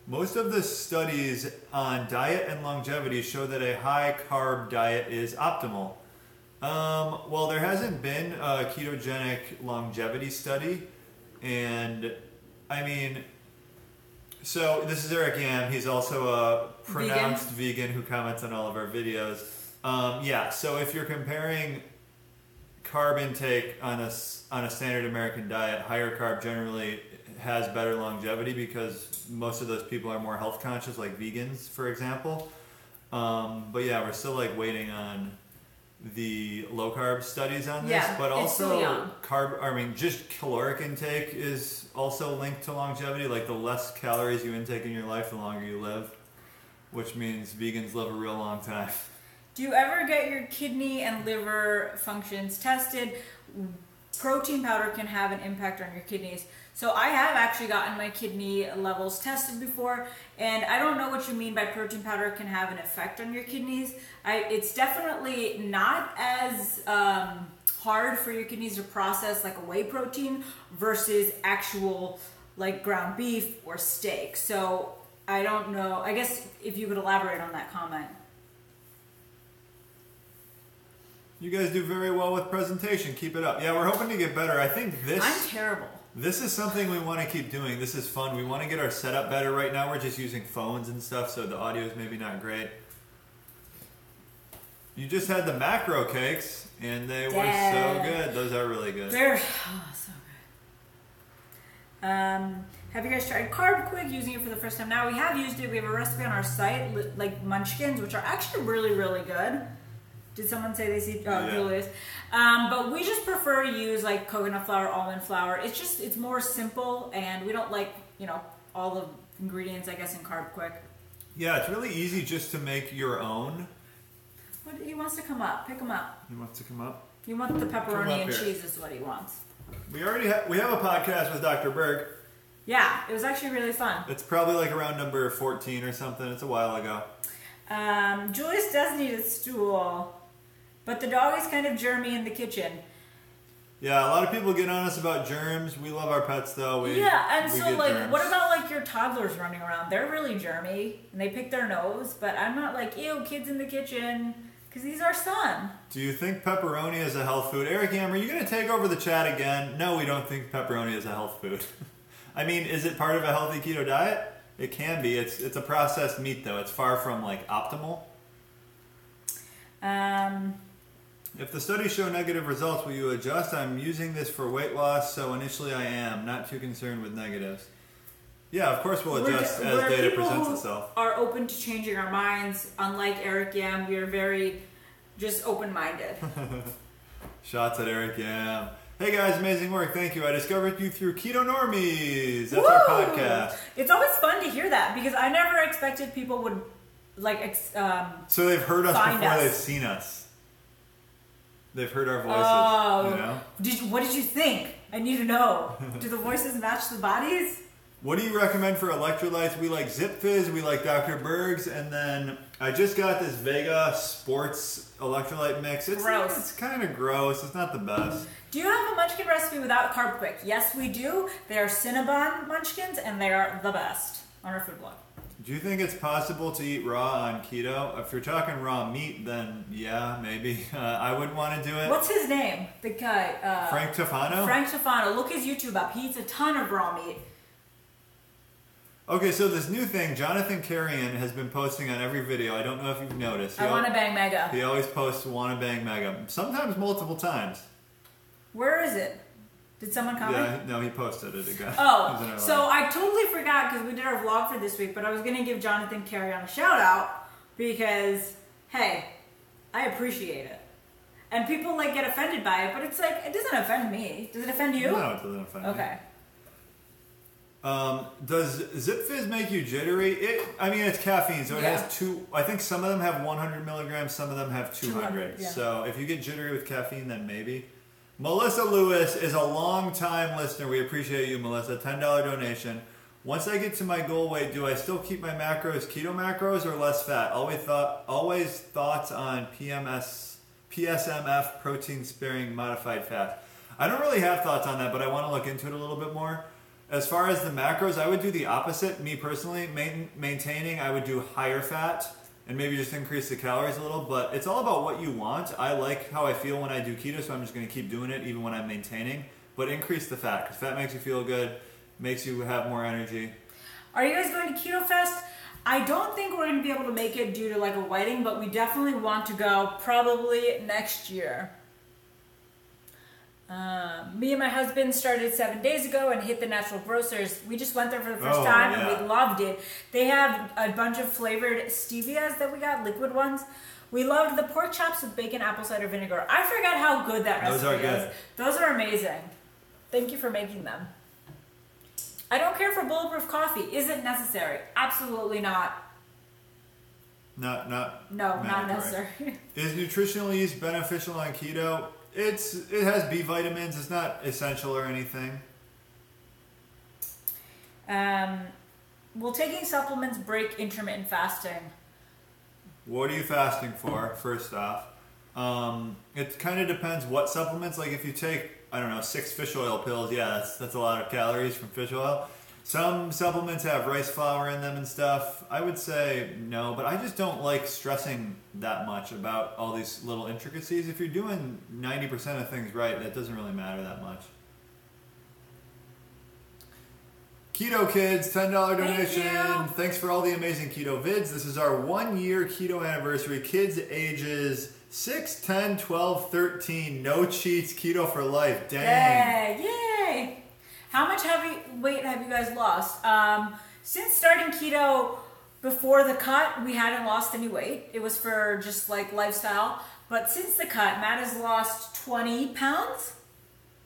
Most of the studies on diet and longevity show that a high carb diet is optimal. Um, well, there hasn't been a ketogenic longevity study, and I mean, so this is Eric Yam. He's also a pronounced vegan, vegan who comments on all of our videos. Um, yeah, so if you're comparing carb intake on a, on a standard American diet, higher carb generally has better longevity because most of those people are more health conscious, like vegans, for example. Um, but yeah, we're still like waiting on the low carb studies on this, yeah, but also carb, I mean, just caloric intake is also linked to longevity. Like the less calories you intake in your life, the longer you live, which means vegans live a real long time. Do you ever get your kidney and liver functions tested? Protein powder can have an impact on your kidneys. So I have actually gotten my kidney levels tested before, and I don't know what you mean by protein powder can have an effect on your kidneys. I, it's definitely not as um, hard for your kidneys to process like a whey protein versus actual like ground beef or steak. So I don't know. I guess if you could elaborate on that comment. You guys do very well with presentation. Keep it up. Yeah, we're hoping to get better. I think this... I'm terrible. This is something we want to keep doing. This is fun. We want to get our setup better. Right now we're just using phones and stuff, so the audio is maybe not great. You just had the macro cakes, and they Dad. were so good. Those are really good. They're oh, so good. Um, have you guys tried Carb Quick, using it for the first time? Now, we have used it. We have a recipe on our site, like munchkins, which are actually really, really good. Did someone say they see oh, yeah. Julius? Um, but we just prefer to use like coconut flour, almond flour. It's just, it's more simple, and we don't like, you know, all the ingredients, I guess, in Carb Quick. Yeah, it's really easy just to make your own. What, he wants to come up. Pick him up. He wants to come up? You want the pepperoni and here. cheese is what he wants. We already have, we have a podcast with Doctor Berg. Yeah, it was actually really fun. It's probably like around number fourteen or something. It's a while ago. Um, Julius does need a stool, but the dog is kind of germy in the kitchen. Yeah, a lot of people get on us about germs. We love our pets, though. We, yeah, and we so, like, germs. What about, like, your toddlers running around? They're really germy, and they pick their nose, but I'm not like, ew, kids in the kitchen, because he's our son. Do you think pepperoni is a health food? Eric Yam, are you going to take over the chat again? No, we don't think pepperoni is a health food. I mean, is it part of a healthy keto diet? It can be. It's it's a processed meat, though. It's far from, like, optimal. Um... If the studies show negative results, will you adjust? I'm using this for weight loss, so initially I am not too concerned with negatives. Yeah, of course we'll adjust we're, as we're data presents itself. Are open to changing our minds. Unlike Eric Yam, we are very just open-minded. Shots at Eric Yam. Hey guys, amazing work. Thank you. I discovered you through Keto Normies. That's Woo! Our podcast. It's always fun to hear that because I never expected people would like. Ex um, so they've heard us before us. They've seen us. They've heard our voices, oh, you know? Did you, what did you think? I need to know. Do the voices match the bodies? What do you recommend for electrolytes? We like ZipFizz, we like Doctor Berg's, and then I just got this Vega Sports electrolyte mix. It's, gross. It's kind of gross. It's not the best. Do you have a munchkin recipe without Carb Quick? Yes, we do. They are Cinnabon munchkins, and they are the best on our food blog. Do you think it's possible to eat raw on keto? If you're talking raw meat, then yeah, maybe. Uh, I wouldn't want to do it. What's his name? The guy. Uh, Frank Tufano? Frank Tufano. Look his YouTube up. He eats a ton of raw meat. Okay, so this new thing, Jonathan Carrion has been posting on every video. I don't know if you've noticed. He I want to bang mega. He always posts want to bang mega. Sometimes multiple times. Where is it? Did someone comment? Yeah, no, he posted it again. Oh, so I totally forgot because we did our vlog for this week, but I was going to give Jonathan Carrion a shout out because, hey, I appreciate it. And people like get offended by it, but it's like, it doesn't offend me. Does it offend you? No, it doesn't offend okay. me. Okay. Um, does ZipFizz make you jittery? It, I mean, it's caffeine, so it yeah. has two, I think some of them have one hundred milligrams, some of them have two hundred. two hundred yeah. So if you get jittery with caffeine, then maybe. Melissa Lewis is a long-time listener. We appreciate you, Melissa. ten dollar donation. Once I get to my goal weight, do I still keep my macros keto macros or less fat? Always thought, always thoughts on P M S, P S M F, protein-sparing modified fast. I don't really have thoughts on that, but I want to look into it a little bit more. As far as the macros, I would do the opposite. Me personally, main, maintaining, I would do higher fat. And maybe just increase the calories a little, but it's all about what you want. I like how I feel when I do keto, so I'm just going to keep doing it even when I'm maintaining. But increase the fat, because fat makes you feel good, makes you have more energy. Are you guys going to Keto Fest? I don't think we're going to be able to make it due to like a wedding, but we definitely want to go probably next year. Uh, me and my husband started seven days ago and hit the Natural Grocers. We just went there for the first oh, time yeah. and we loved it. They have a bunch of flavored stevias that we got, liquid ones. We loved the pork chops with bacon, apple cider vinegar. I forgot how good that recipe is. Those are good. Is. Those are amazing. Thank you for making them. I don't care for bulletproof coffee. Is it necessary? Absolutely not. Not, not. No, mandatory. Not necessary. Is nutritional yeast beneficial on keto? It's it has B vitamins. It's not essential or anything. Um, will taking supplements break intermittent fasting? What are you fasting for? First off, um, it kind of depends what supplements. Like if you take I don't know six fish oil pills, yeah, that's that's a lot of calories from fish oil. Some supplements have rice flour in them and stuff. I would say no, but I just don't like stressing that much about all these little intricacies. If you're doing ninety percent of things right, that doesn't really matter that much. Keto Kids, ten dollar donation. Thank Thanks for all the amazing keto vids. This is our one year keto anniversary. Kids ages six, ten, twelve, thirteen, no cheats, keto for life. Dang. Yay, yay. How much heavy weight have you guys lost? Um, since starting keto before the cut, we hadn't lost any weight. It was for just like lifestyle. But since the cut, Matt has lost twenty pounds.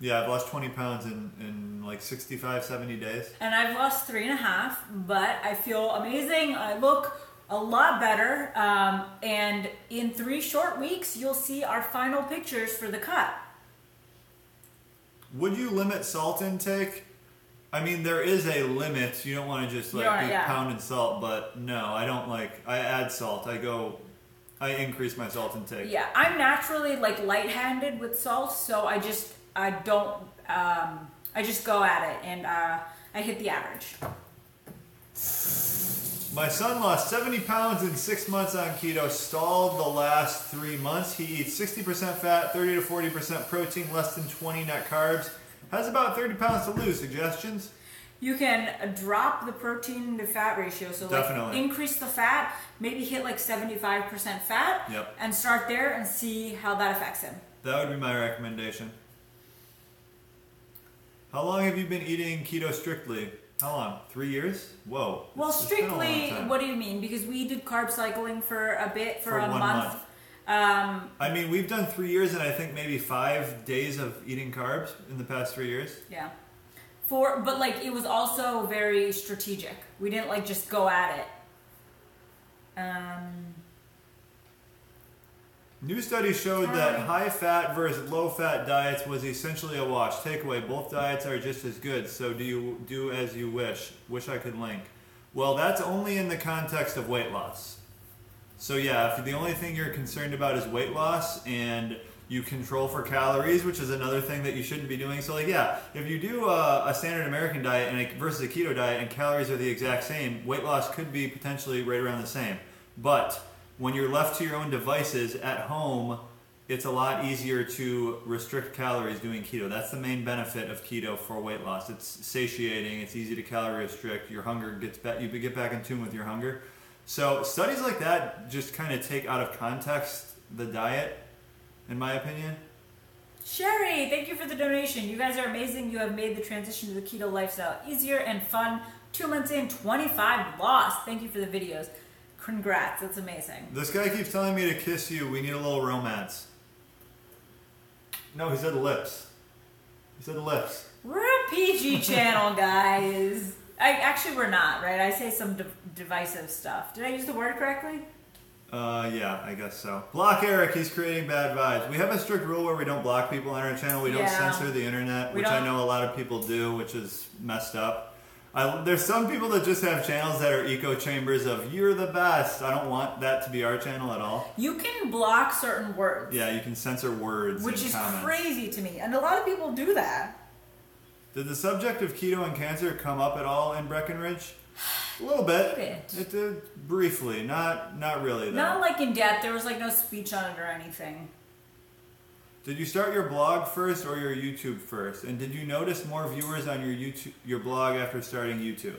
Yeah, I've lost twenty pounds in, in like sixty-five, seventy days. And I've lost three and a half, but I feel amazing. I look a lot better, um, and in three short weeks you'll see our final pictures for the cut. Would you limit salt intake? I mean, there is a limit. You don't want to just like are, be yeah. pounding salt, but no, I don't like, I add salt. I go, I increase my salt intake. Yeah, I'm naturally like light-handed with salt, so I just, I don't, um, I just go at it and uh, I hit the average. My son lost seventy pounds in six months on keto, stalled the last three months. He eats sixty percent fat, thirty to forty percent protein, less than twenty net carbs. Has about thirty pounds to lose. Suggestions? You can drop the protein to fat ratio. So like increase the fat, maybe hit like seventy-five percent fat, yep, and start there and see how that affects him. That would be my recommendation. How long have you been eating keto strictly? How long? Three years? Whoa. Well, strictly, what do you mean? Because we did carb cycling for a bit, for, for a month. month. Um, I mean, we've done three years and I think maybe five days of eating carbs in the past three years. Yeah. For, but like, it was also very strategic. We didn't like just go at it. Um... New study showed that high-fat versus low-fat diets was essentially a wash. Takeaway, both diets are just as good, so do you do as you wish. Wish I could link. Well, that's only in the context of weight loss. So yeah, if the only thing you're concerned about is weight loss and you control for calories, which is another thing that you shouldn't be doing. So like, yeah, if you do a, a standard American diet and a, versus a keto diet and calories are the exact same, weight loss could be potentially right around the same. But when you're left to your own devices at home, it's a lot easier to restrict calories doing keto. That's the main benefit of keto for weight loss. It's satiating, it's easy to calorie restrict, your hunger gets back, you get back in tune with your hunger. So studies like that just kind of take out of context the diet, in my opinion. Sherry, thank you for the donation. You guys are amazing. You have made the transition to the keto lifestyle easier and fun. Two months in, twenty-five lost. Thank you for the videos. Congrats, that's amazing. This guy keeps telling me to kiss you. We need a little romance. No, he said lips. He said lips. We're a P G channel, guys. I, actually, we're not, right? I say some de divisive stuff. Did I use the word correctly? Uh, yeah, I guess so. Block Eric. He's creating bad vibes. We have a strict rule where we don't block people on our channel. We don't yeah. censor the internet, we which don't... I know a lot of people do, which is messed up. I, there's some people that just have channels that are echo chambers of you're the best. I don't want that to be our channel at all. You can block certain words. Yeah, you can censor words, which is comments. Crazy to me. And a lot of people do that. Did the subject of keto and cancer come up at all in Breckenridge? A little bit. It did. It did briefly. Not not really though. Not like in depth. There was like no speech on it or anything. Did you start your blog first or your YouTube first? And did you notice more viewers on your YouTube, your blog after starting YouTube?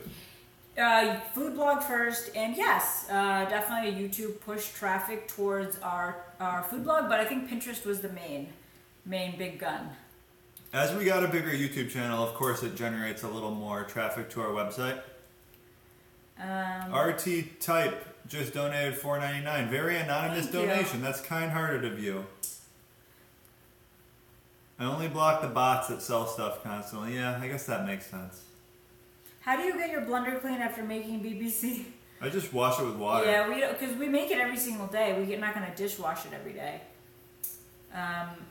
Uh, food blog first, and yes, uh, definitely YouTube pushed traffic towards our, our food blog, but I think Pinterest was the main, main big gun. As we got a bigger YouTube channel, of course it generates a little more traffic to our website. Um, R T Type just donated four ninety-nine. Very anonymous donation. You. That's kind-hearted of you. I only block the bots that sell stuff constantly. Yeah, I guess that makes sense. How do you get your blender clean after making B B C? I just wash it with water. Yeah, we don't, because we make it every single day. We're not going to dishwash it every day. Um,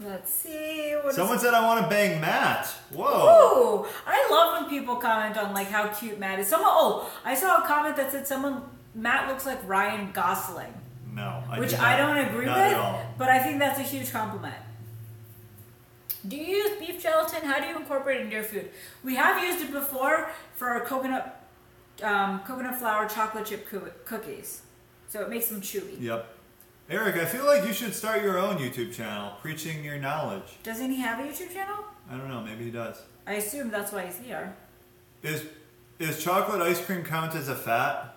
let's see. What Someone said I want to bang Matt. Whoa. Ooh, I love when people comment on like how cute Matt is. Someone. Oh, I saw a comment that said someone Matt looks like Ryan Gosling. No, I Which do not, I don't agree with, but I think that's a huge compliment. Do you use beef gelatin? How do you incorporate it into your food? We have used it before for our coconut, um, coconut flour chocolate chip cookies. So it makes them chewy. Yep. Eric, I feel like you should start your own YouTube channel, preaching your knowledge. Doesn't he have a YouTube channel? I don't know. Maybe he does. I assume that's why he's here. Is, is chocolate ice cream count as a fat?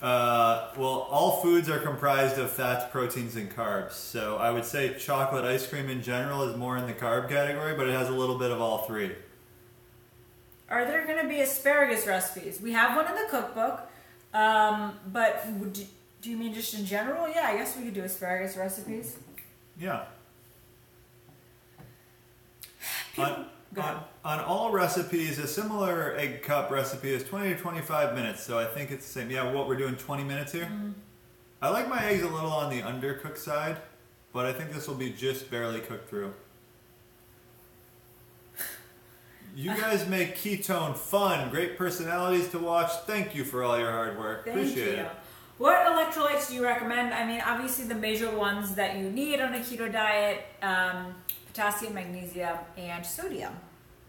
Uh, well, all foods are comprised of fats, proteins, and carbs. So I would say chocolate ice cream in general is more in the carb category, but it has a little bit of all three. Are there going to be asparagus recipes? We have one in the cookbook, um, but do, do you mean just in general? Yeah, I guess we could do asparagus recipes. Yeah. People, on, go on, on all recipes, a similar egg cup recipe is twenty to twenty-five minutes, so I think it's the same. Yeah, what we're doing, twenty minutes here? Mm-hmm. I like my eggs a little on the undercooked side, but I think this will be just barely cooked through. You guys make ketone fun. Great personalities to watch. Thank you for all your hard work. Thank Appreciate you. it. What electrolytes do you recommend? I mean, obviously the major ones that you need on a keto diet, um, potassium, magnesium, and sodium.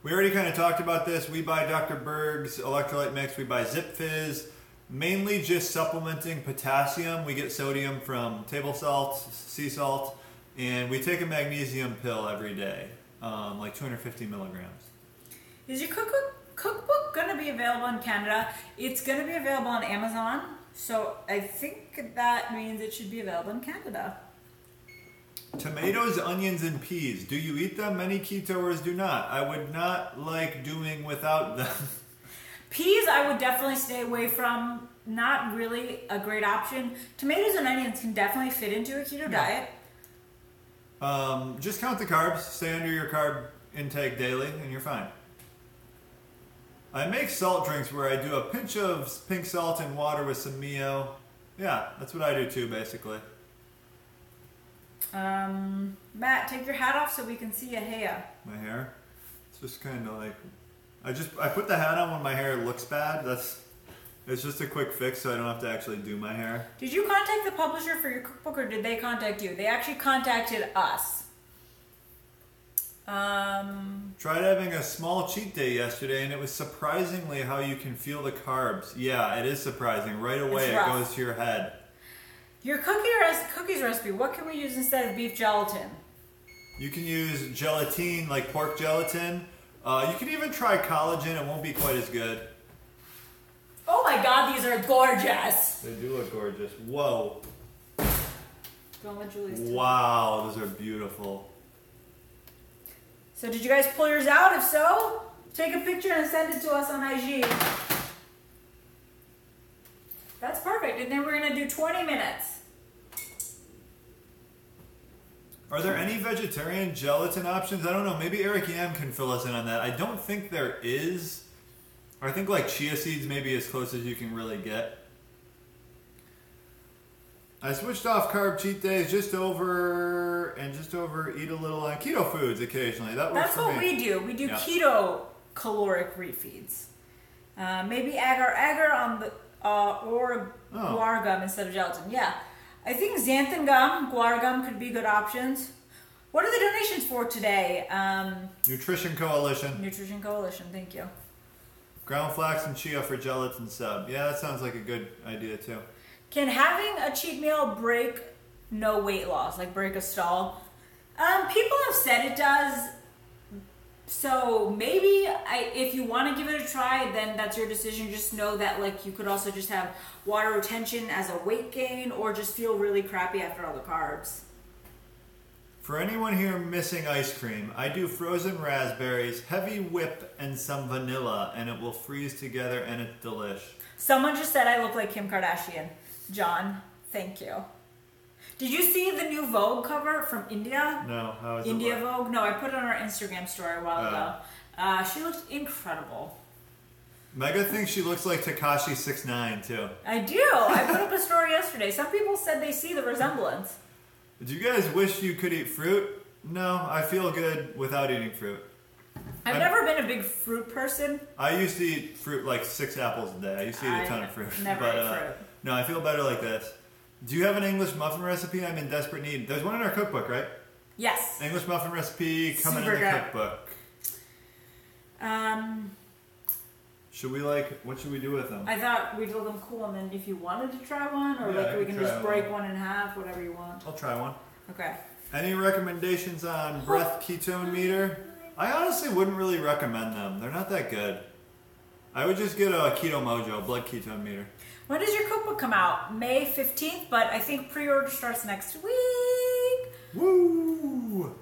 We already kind of talked about this. We buy Doctor Berg's electrolyte mix. We buy ZipFizz. Mainly just supplementing potassium. We get sodium from table salt, sea salt, and we take a magnesium pill every day, um, like two hundred fifty milligrams. Is your cookbook, cookbook going to be available in Canada? It's going to be available on Amazon, so I think that means it should be available in Canada. Tomatoes, onions, and peas. Do you eat them? Many ketoers do not. I would not like doing without them. Peas I would definitely stay away from. Not really a great option. Tomatoes and onions can definitely fit into a keto diet. Um, just count the carbs. Stay under your carb intake daily, and you're fine. I make salt drinks where I do a pinch of pink salt and water with some Mio. Yeah, that's what I do too, basically. Um, Matt, take your hat off so we can see your hair. My hair? It's just kind of like... I just I put the hat on when my hair looks bad. That's It's just a quick fix so I don't have to actually do my hair. Did you contact the publisher for your cookbook or did they contact you? They actually contacted us. Um, Tried having a small cheat day yesterday and it was surprisingly how you can feel the carbs. Yeah, it is surprising. Right away it goes to your head. Your cookie res- cookies recipe, what can we use instead of beef gelatin? You can use gelatine, like pork gelatin. Uh, you can even try collagen. It won't be quite as good. Oh my god, these are gorgeous. They do look gorgeous. Whoa. Don't let Julie's too. Wow, those are beautiful. So did you guys pull yours out? If so, take a picture and send it to us on I G. That's perfect. And then we're going to do twenty minutes. Are there any vegetarian gelatin options? I don't know. Maybe Eric Yam can fill us in on that. I don't think there is. I think like chia seeds maybe as close as you can really get. I switched off carb cheat days just over and just over eat a little on keto foods occasionally. That works for me. That's what we do. We do yeah. keto caloric refeeds. Uh, maybe agar agar on the uh, or oh. guar gum instead of gelatin. Yeah, I think xanthan gum, guar gum could be good options. What are the donations for today? Um, Nutrition Coalition. Nutrition Coalition. Thank you. Ground flax and chia for gelatin sub. Yeah, that sounds like a good idea too. Can having a cheat meal break no weight loss, like break a stall? Um, people have said it does, so maybe I, if you want to give it a try, then that's your decision. Just know that like you could also just have water retention as a weight gain or just feel really crappy after all the carbs. For anyone here missing ice cream, I do frozen raspberries, heavy whip, and some vanilla, and it will freeze together and it's delish. Someone just said I look like Kim Kardashian. John, thank you. Did you see the new Vogue cover from India? No, how is it? India Vogue? No, I put it on our Instagram story a while uh, ago. Uh, she looked incredible. Mega thinks she looks like Tekashi six nine too. I do. I put up a story yesterday. Some people said they see the resemblance. Do you guys wish you could eat fruit? No, I feel good without eating fruit. I've I'm, never been a big fruit person. I used to eat fruit like six apples a day. I used to eat a I ton of fruit. Never but, ate uh, fruit. No, I feel better like this. Do you have an English muffin recipe? I'm in desperate need. There's one in our cookbook, right? Yes. English muffin recipe coming Super in the good. cookbook. Um. Should we like? What should we do with them? I thought we'd let them cool, and then if you wanted to try one, or yeah, like we can just break one. one in half, whatever you want. I'll try one. Okay. Any recommendations on breath ketone meter? I honestly wouldn't really recommend them. They're not that good. I would just get a Keto Mojo, blood ketone meter. When does your cookbook come out? May fifteenth, but I think pre-order starts next week. Woo!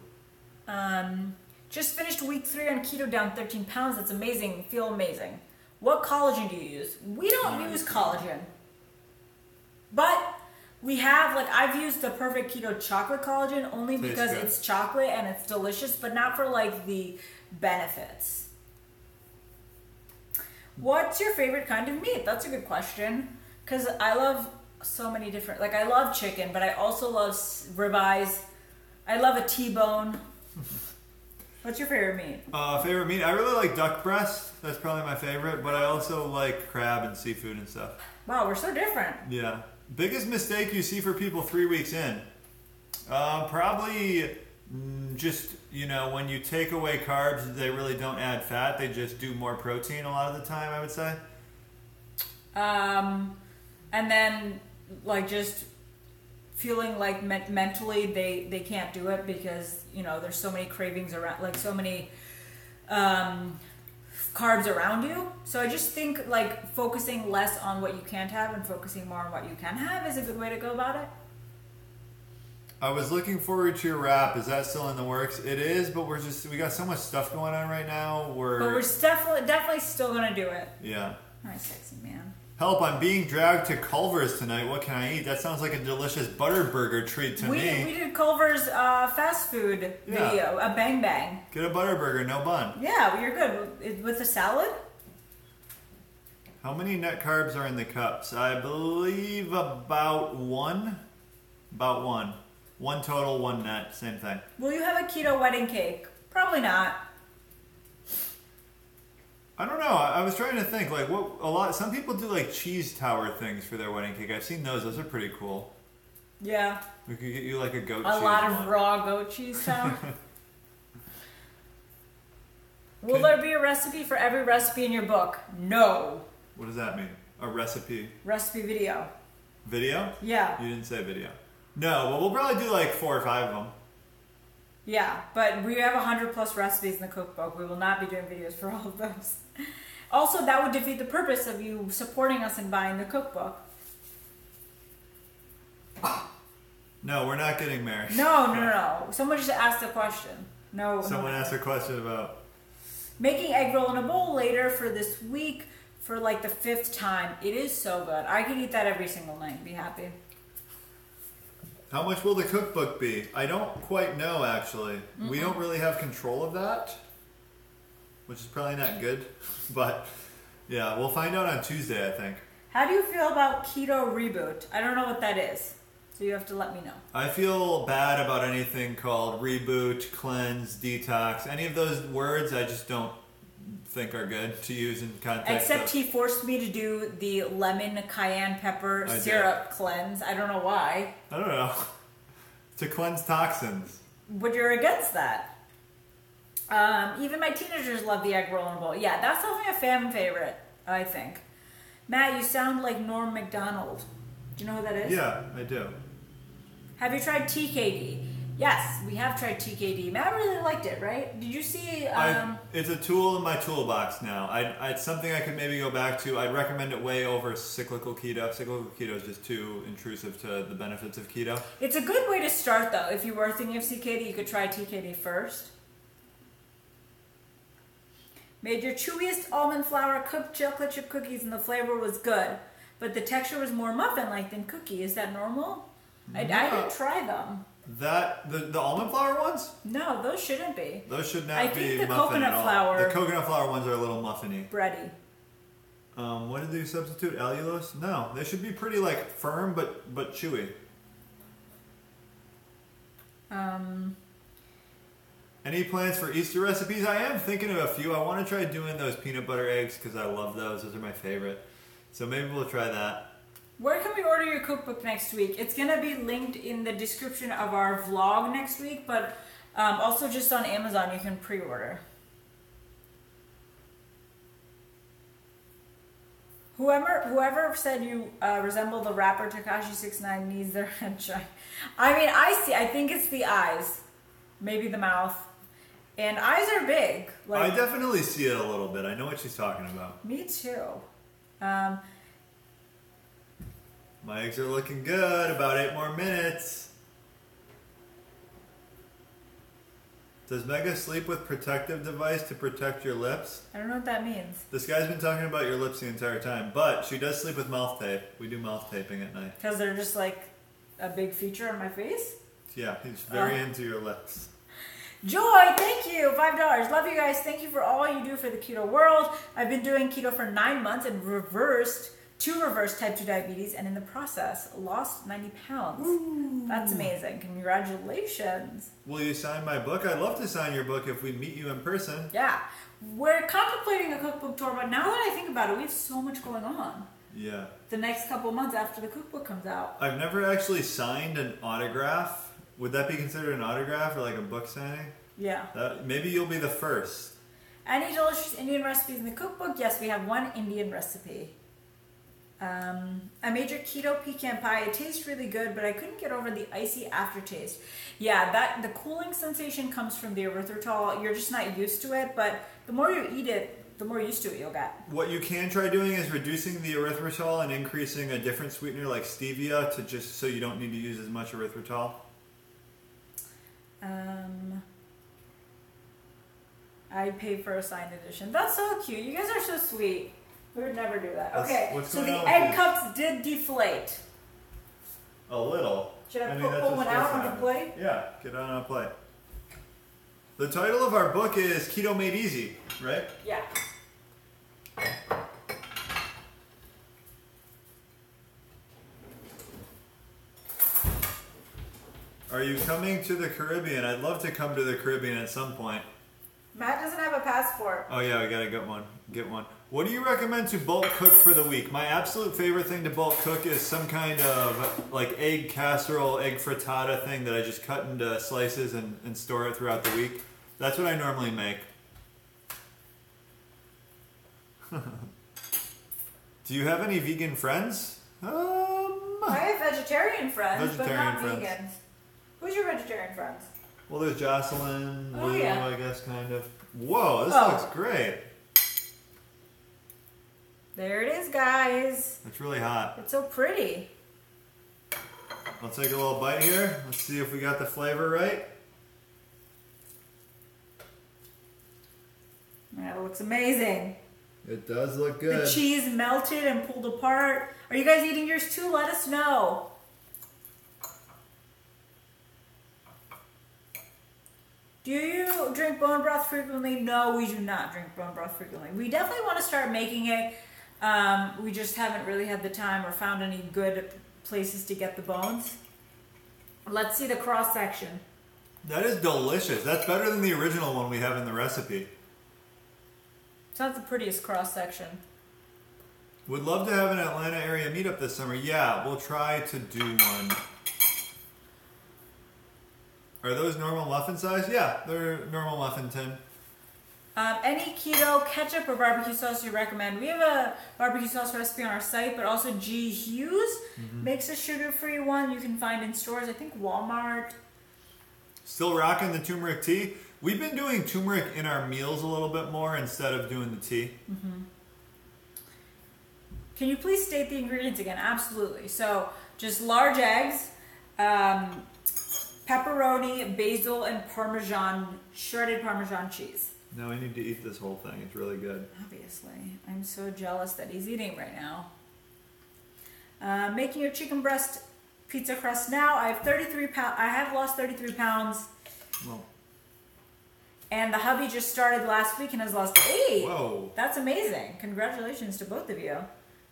Um, just finished week three on keto, down thirteen pounds. That's amazing. Feel amazing. What collagen do you use? We don't nice. use collagen. But we have, like, I've used the Perfect Keto chocolate collagen only Tastes because good. It's chocolate and it's delicious, but not for, like, the benefits. What's your favorite kind of meat? That's a good question, because I love so many different, like, I love chicken, but I also love ribeyes. I love a T-bone. What's your favorite meat? Uh, favorite meat? I really like duck breast. That's probably my favorite, but I also like crab and seafood and stuff. Wow, we're so different. Yeah. Biggest mistake you see for people three weeks in? Uh, probably just, you know, when you take away carbs, they really don't add fat. They just do more protein a lot of the time, I would say. Um, and then, like, just feeling like me- mentally they, they can't do it because, you know, there's so many cravings around, like, so many um, carbs around you. So I just think, like, focusing less on what you can't have and focusing more on what you can have is a good way to go about it. I was looking forward to your wrap. Is that still in the works? It is, but we're just, we got so much stuff going on right now. We're But we're definitely, definitely still going to do it. Yeah. My sexy man. Help, I'm being dragged to Culver's tonight. What can I eat? That sounds like a delicious butter burger treat to we, me. We did Culver's uh, fast food yeah. video, a bang bang. Get a butter burger, no bun. Yeah, you're good. With a salad? How many net carbs are in the cups? I believe about one. About one. One total, one net. Same thing. Will you have a keto wedding cake? Probably not. I don't know. I was trying to think, like, what a lot. Some people do, like, cheese tower things for their wedding cake. I've seen those. Those are pretty cool. Yeah. We could get you, like, a goat cheese. A lot of raw goat cheese tower. Will there be a recipe for every recipe in your book? No. What does that mean? A recipe? Recipe video. Video? Yeah. You didn't say video. No, but we'll probably do, like, four or five of them. Yeah, but we have one hundred plus recipes in the cookbook. We will not be doing videos for all of those. Also, that would defeat the purpose of you supporting us and buying the cookbook. No, we're not getting married. No, no, no. Someone just asked a question. No. Someone no. asked a question about... Making egg roll in a bowl later for this week for, like, the fifth time. It is so good. I could eat that every single night and be happy. How much will the cookbook be? I don't quite know, actually. Mm-hmm. We don't really have control of that, which is probably not good. But, yeah, we'll find out on Tuesday, I think. How do you feel about Keto Reboot? I don't know what that is, so you have to let me know. I feel bad about anything called reboot, cleanse, detox. Any of those words I just don't think are good to use in context. Except of, he forced me to do the lemon cayenne pepper I syrup did. cleanse. I don't know why. I don't know. To cleanse toxins. But you're against that. Um, even my teenagers love the egg roll and bowl. Yeah, that's definitely a fan favorite, I think. Matt, you sound like Norm MacDonald. Do you know who that is? Yeah, I do. Have you tried T K D? Yes, we have tried T K D. Matt really liked it, right? Did you see... Um, I, it's a tool in my toolbox now. I, I, it's something I could maybe go back to. I'd recommend it way over cyclical keto. Cyclical keto is just too intrusive to the benefits of keto. It's a good way to start, though. If you were thinking of C K D, you could try T K D first. Made your chewiest almond flour cooked chocolate chip cookies, and the flavor was good. But the texture was more muffin-like than cookie. Is that normal? No. I, I didn't try them. That the, the almond flour ones? No, those shouldn't be. Those should not I be. I think the muffin coconut flour. The coconut flour ones are a little muffiny. Bready. Um, what did they substitute? Allulose? No, they should be pretty, like, firm but but chewy. Um. Any plans for Easter recipes? I am thinking of a few. I want to try doing those peanut butter eggs because I love those. Those are my favorite. So maybe we'll try that. Where can we order your cookbook next week? It's going to be linked in the description of our vlog next week, but um, also just on Amazon, you can pre-order. Whoever whoever said you uh, resemble the rapper Tekashi six nine needs their head shine. I mean, I see. I think it's the eyes, maybe the mouth. And eyes are big. Like, I definitely see it a little bit. I know what she's talking about. Me too. Um... My eggs are looking good. About eight more minutes. Does Mega sleep with protective device to protect your lips? I don't know what that means. This guy's been talking about your lips the entire time, but she does sleep with mouth tape. We do mouth taping at night. Because they're just like a big feature on my face? Yeah, he's very oh. into your lips. Joy, thank you, five dollars. Love you guys. Thank you for all you do for the keto world. I've been doing keto for nine months and reversed, two reversed type two diabetes, and in the process, lost ninety pounds. Ooh. That's amazing. Congratulations. Will you sign my book? I'd love to sign your book if we meet you in person. Yeah. We're contemplating a cookbook tour, but now that I think about it, we have so much going on. Yeah. The next couple months after the cookbook comes out. I've never actually signed an autograph. Would that be considered an autograph or like a book signing? Yeah. That, maybe you'll be the first. Any delicious Indian recipes in the cookbook? Yes, we have one Indian recipe. Um, I made your keto pecan pie. It tastes really good, but I couldn't get over the icy aftertaste. Yeah, that the cooling sensation comes from the erythritol. You're just not used to it, but the more you eat it, the more used to it you'll get. What you can try doing is reducing the erythritol and increasing a different sweetener like stevia to just so you don't need to use as much erythritol. Um, I'd pay for a signed edition. That's so cute. You guys are so sweet. We would never do that. That's, okay, so the egg this? cups did deflate. A little. Should I, I put, pull one out on the plate? Yeah, get it on a plate. The title of our book is Keto Made Easy, right? Yeah. Are you coming to the Caribbean? I'd love to come to the Caribbean at some point. Matt doesn't have a passport. Oh yeah, we gotta get one. Get one. What do you recommend to bulk cook for the week? My absolute favorite thing to bulk cook is some kind of like egg casserole, egg frittata thing that I just cut into slices and, and store it throughout the week. That's what I normally make. Do you have any vegan friends? Um, I have vegetarian friends, vegetarian but not friends. vegans. Who's your vegetarian friends? Well, there's Jocelyn, oh, Lou, yeah. I guess, kind of. Whoa, this oh. looks great. There it is, guys. It's really hot. It's so pretty. I'll take a little bite here. Let's see if we got the flavor right. That looks amazing. It does look good. The cheese melted and pulled apart. Are you guys eating yours too? Let us know. Do you drink bone broth frequently? No, we do not drink bone broth frequently. We definitely want to start making it. Um, we just haven't really had the time or found any good places to get the bones. Let's see the cross section. That is delicious. That's better than the original one we have in the recipe. It's not the prettiest cross section. Would love to have an Atlanta area meetup this summer. Yeah, we'll try to do one. Are those normal muffin size? Yeah, they're normal muffin tin. Um, any keto ketchup or barbecue sauce you recommend? We have a barbecue sauce recipe on our site, but also G. Hughes mm-hmm. makes a sugar-free one you can find in stores. I think Walmart. Still rocking the turmeric tea. We've been doing turmeric in our meals a little bit more instead of doing the tea. Mm-hmm. Can you please state the ingredients again? Absolutely. So just large eggs. Um, Pepperoni, basil, and Parmesan, shredded Parmesan cheese. Now I need to eat this whole thing. It's really good. Obviously. I'm so jealous that he's eating right now. Uh, making your chicken breast pizza crust now. I have thirty-three pounds. I have lost thirty-three pounds. Whoa. And the hubby just started last week and has lost eight. Whoa. That's amazing. Congratulations to both of you.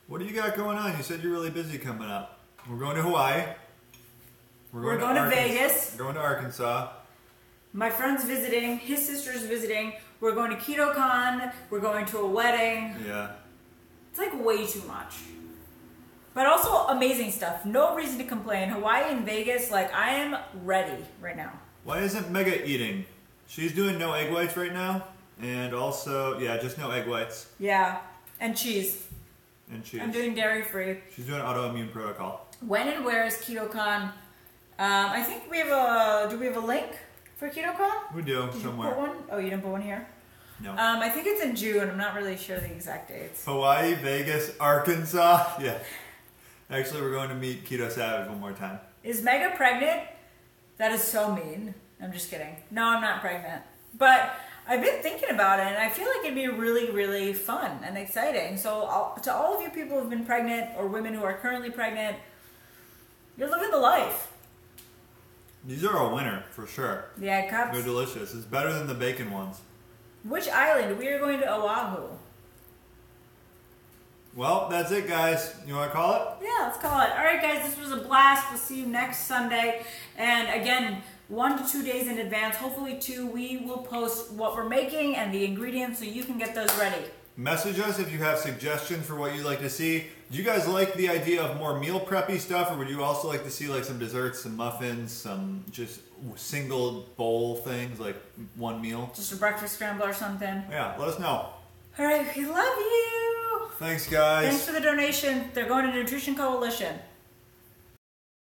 What do you got going on? You said you're really busy coming up. We're going to Hawaii. We're going, We're going to, to Vegas. We're going to Arkansas. My friend's visiting. His sister's visiting. We're going to KetoCon. We're going to a wedding. Yeah. It's like way too much. But also amazing stuff. No reason to complain. Hawaii and Vegas, like I am ready right now. Why isn't Mega eating? She's doing no egg whites right now. And also, yeah, just no egg whites. Yeah. And cheese. And cheese. I'm doing dairy free. She's doing autoimmune protocol. When and where is KetoCon? Um, I think we have a, do we have a link for KetoCon? We do, Did somewhere. You put one? Oh, you didn't put one here? No. Um, I think it's in June. I'm not really sure the exact dates. Hawaii, Vegas, Arkansas. Yeah. Actually, we're going to meet Keto Savage one more time. Is Mega pregnant? That is so mean. I'm just kidding. No, I'm not pregnant. But I've been thinking about it, and I feel like it'd be really, really fun and exciting. So I'll, to all of you people who've been pregnant or women who are currently pregnant, you're living the life. These are a winner, for sure. Yeah, cups. They're delicious. It's better than the bacon ones. Which island? We are going to Oahu. Well, that's it, guys. You want to call it? Yeah, let's call it. All right, guys, this was a blast. We'll see you next Sunday. And again, one to two days in advance, hopefully two, we will post what we're making and the ingredients so you can get those ready. Message us if you have suggestions for what you'd like to see. Do you guys like the idea of more meal preppy stuff, or would you also like to see like some desserts, some muffins, some just single bowl things, like one meal? Just a breakfast scramble or something. Yeah, let us know. All right, we love you. Thanks, guys. Thanks for the donation. They're going to Nutrition Coalition.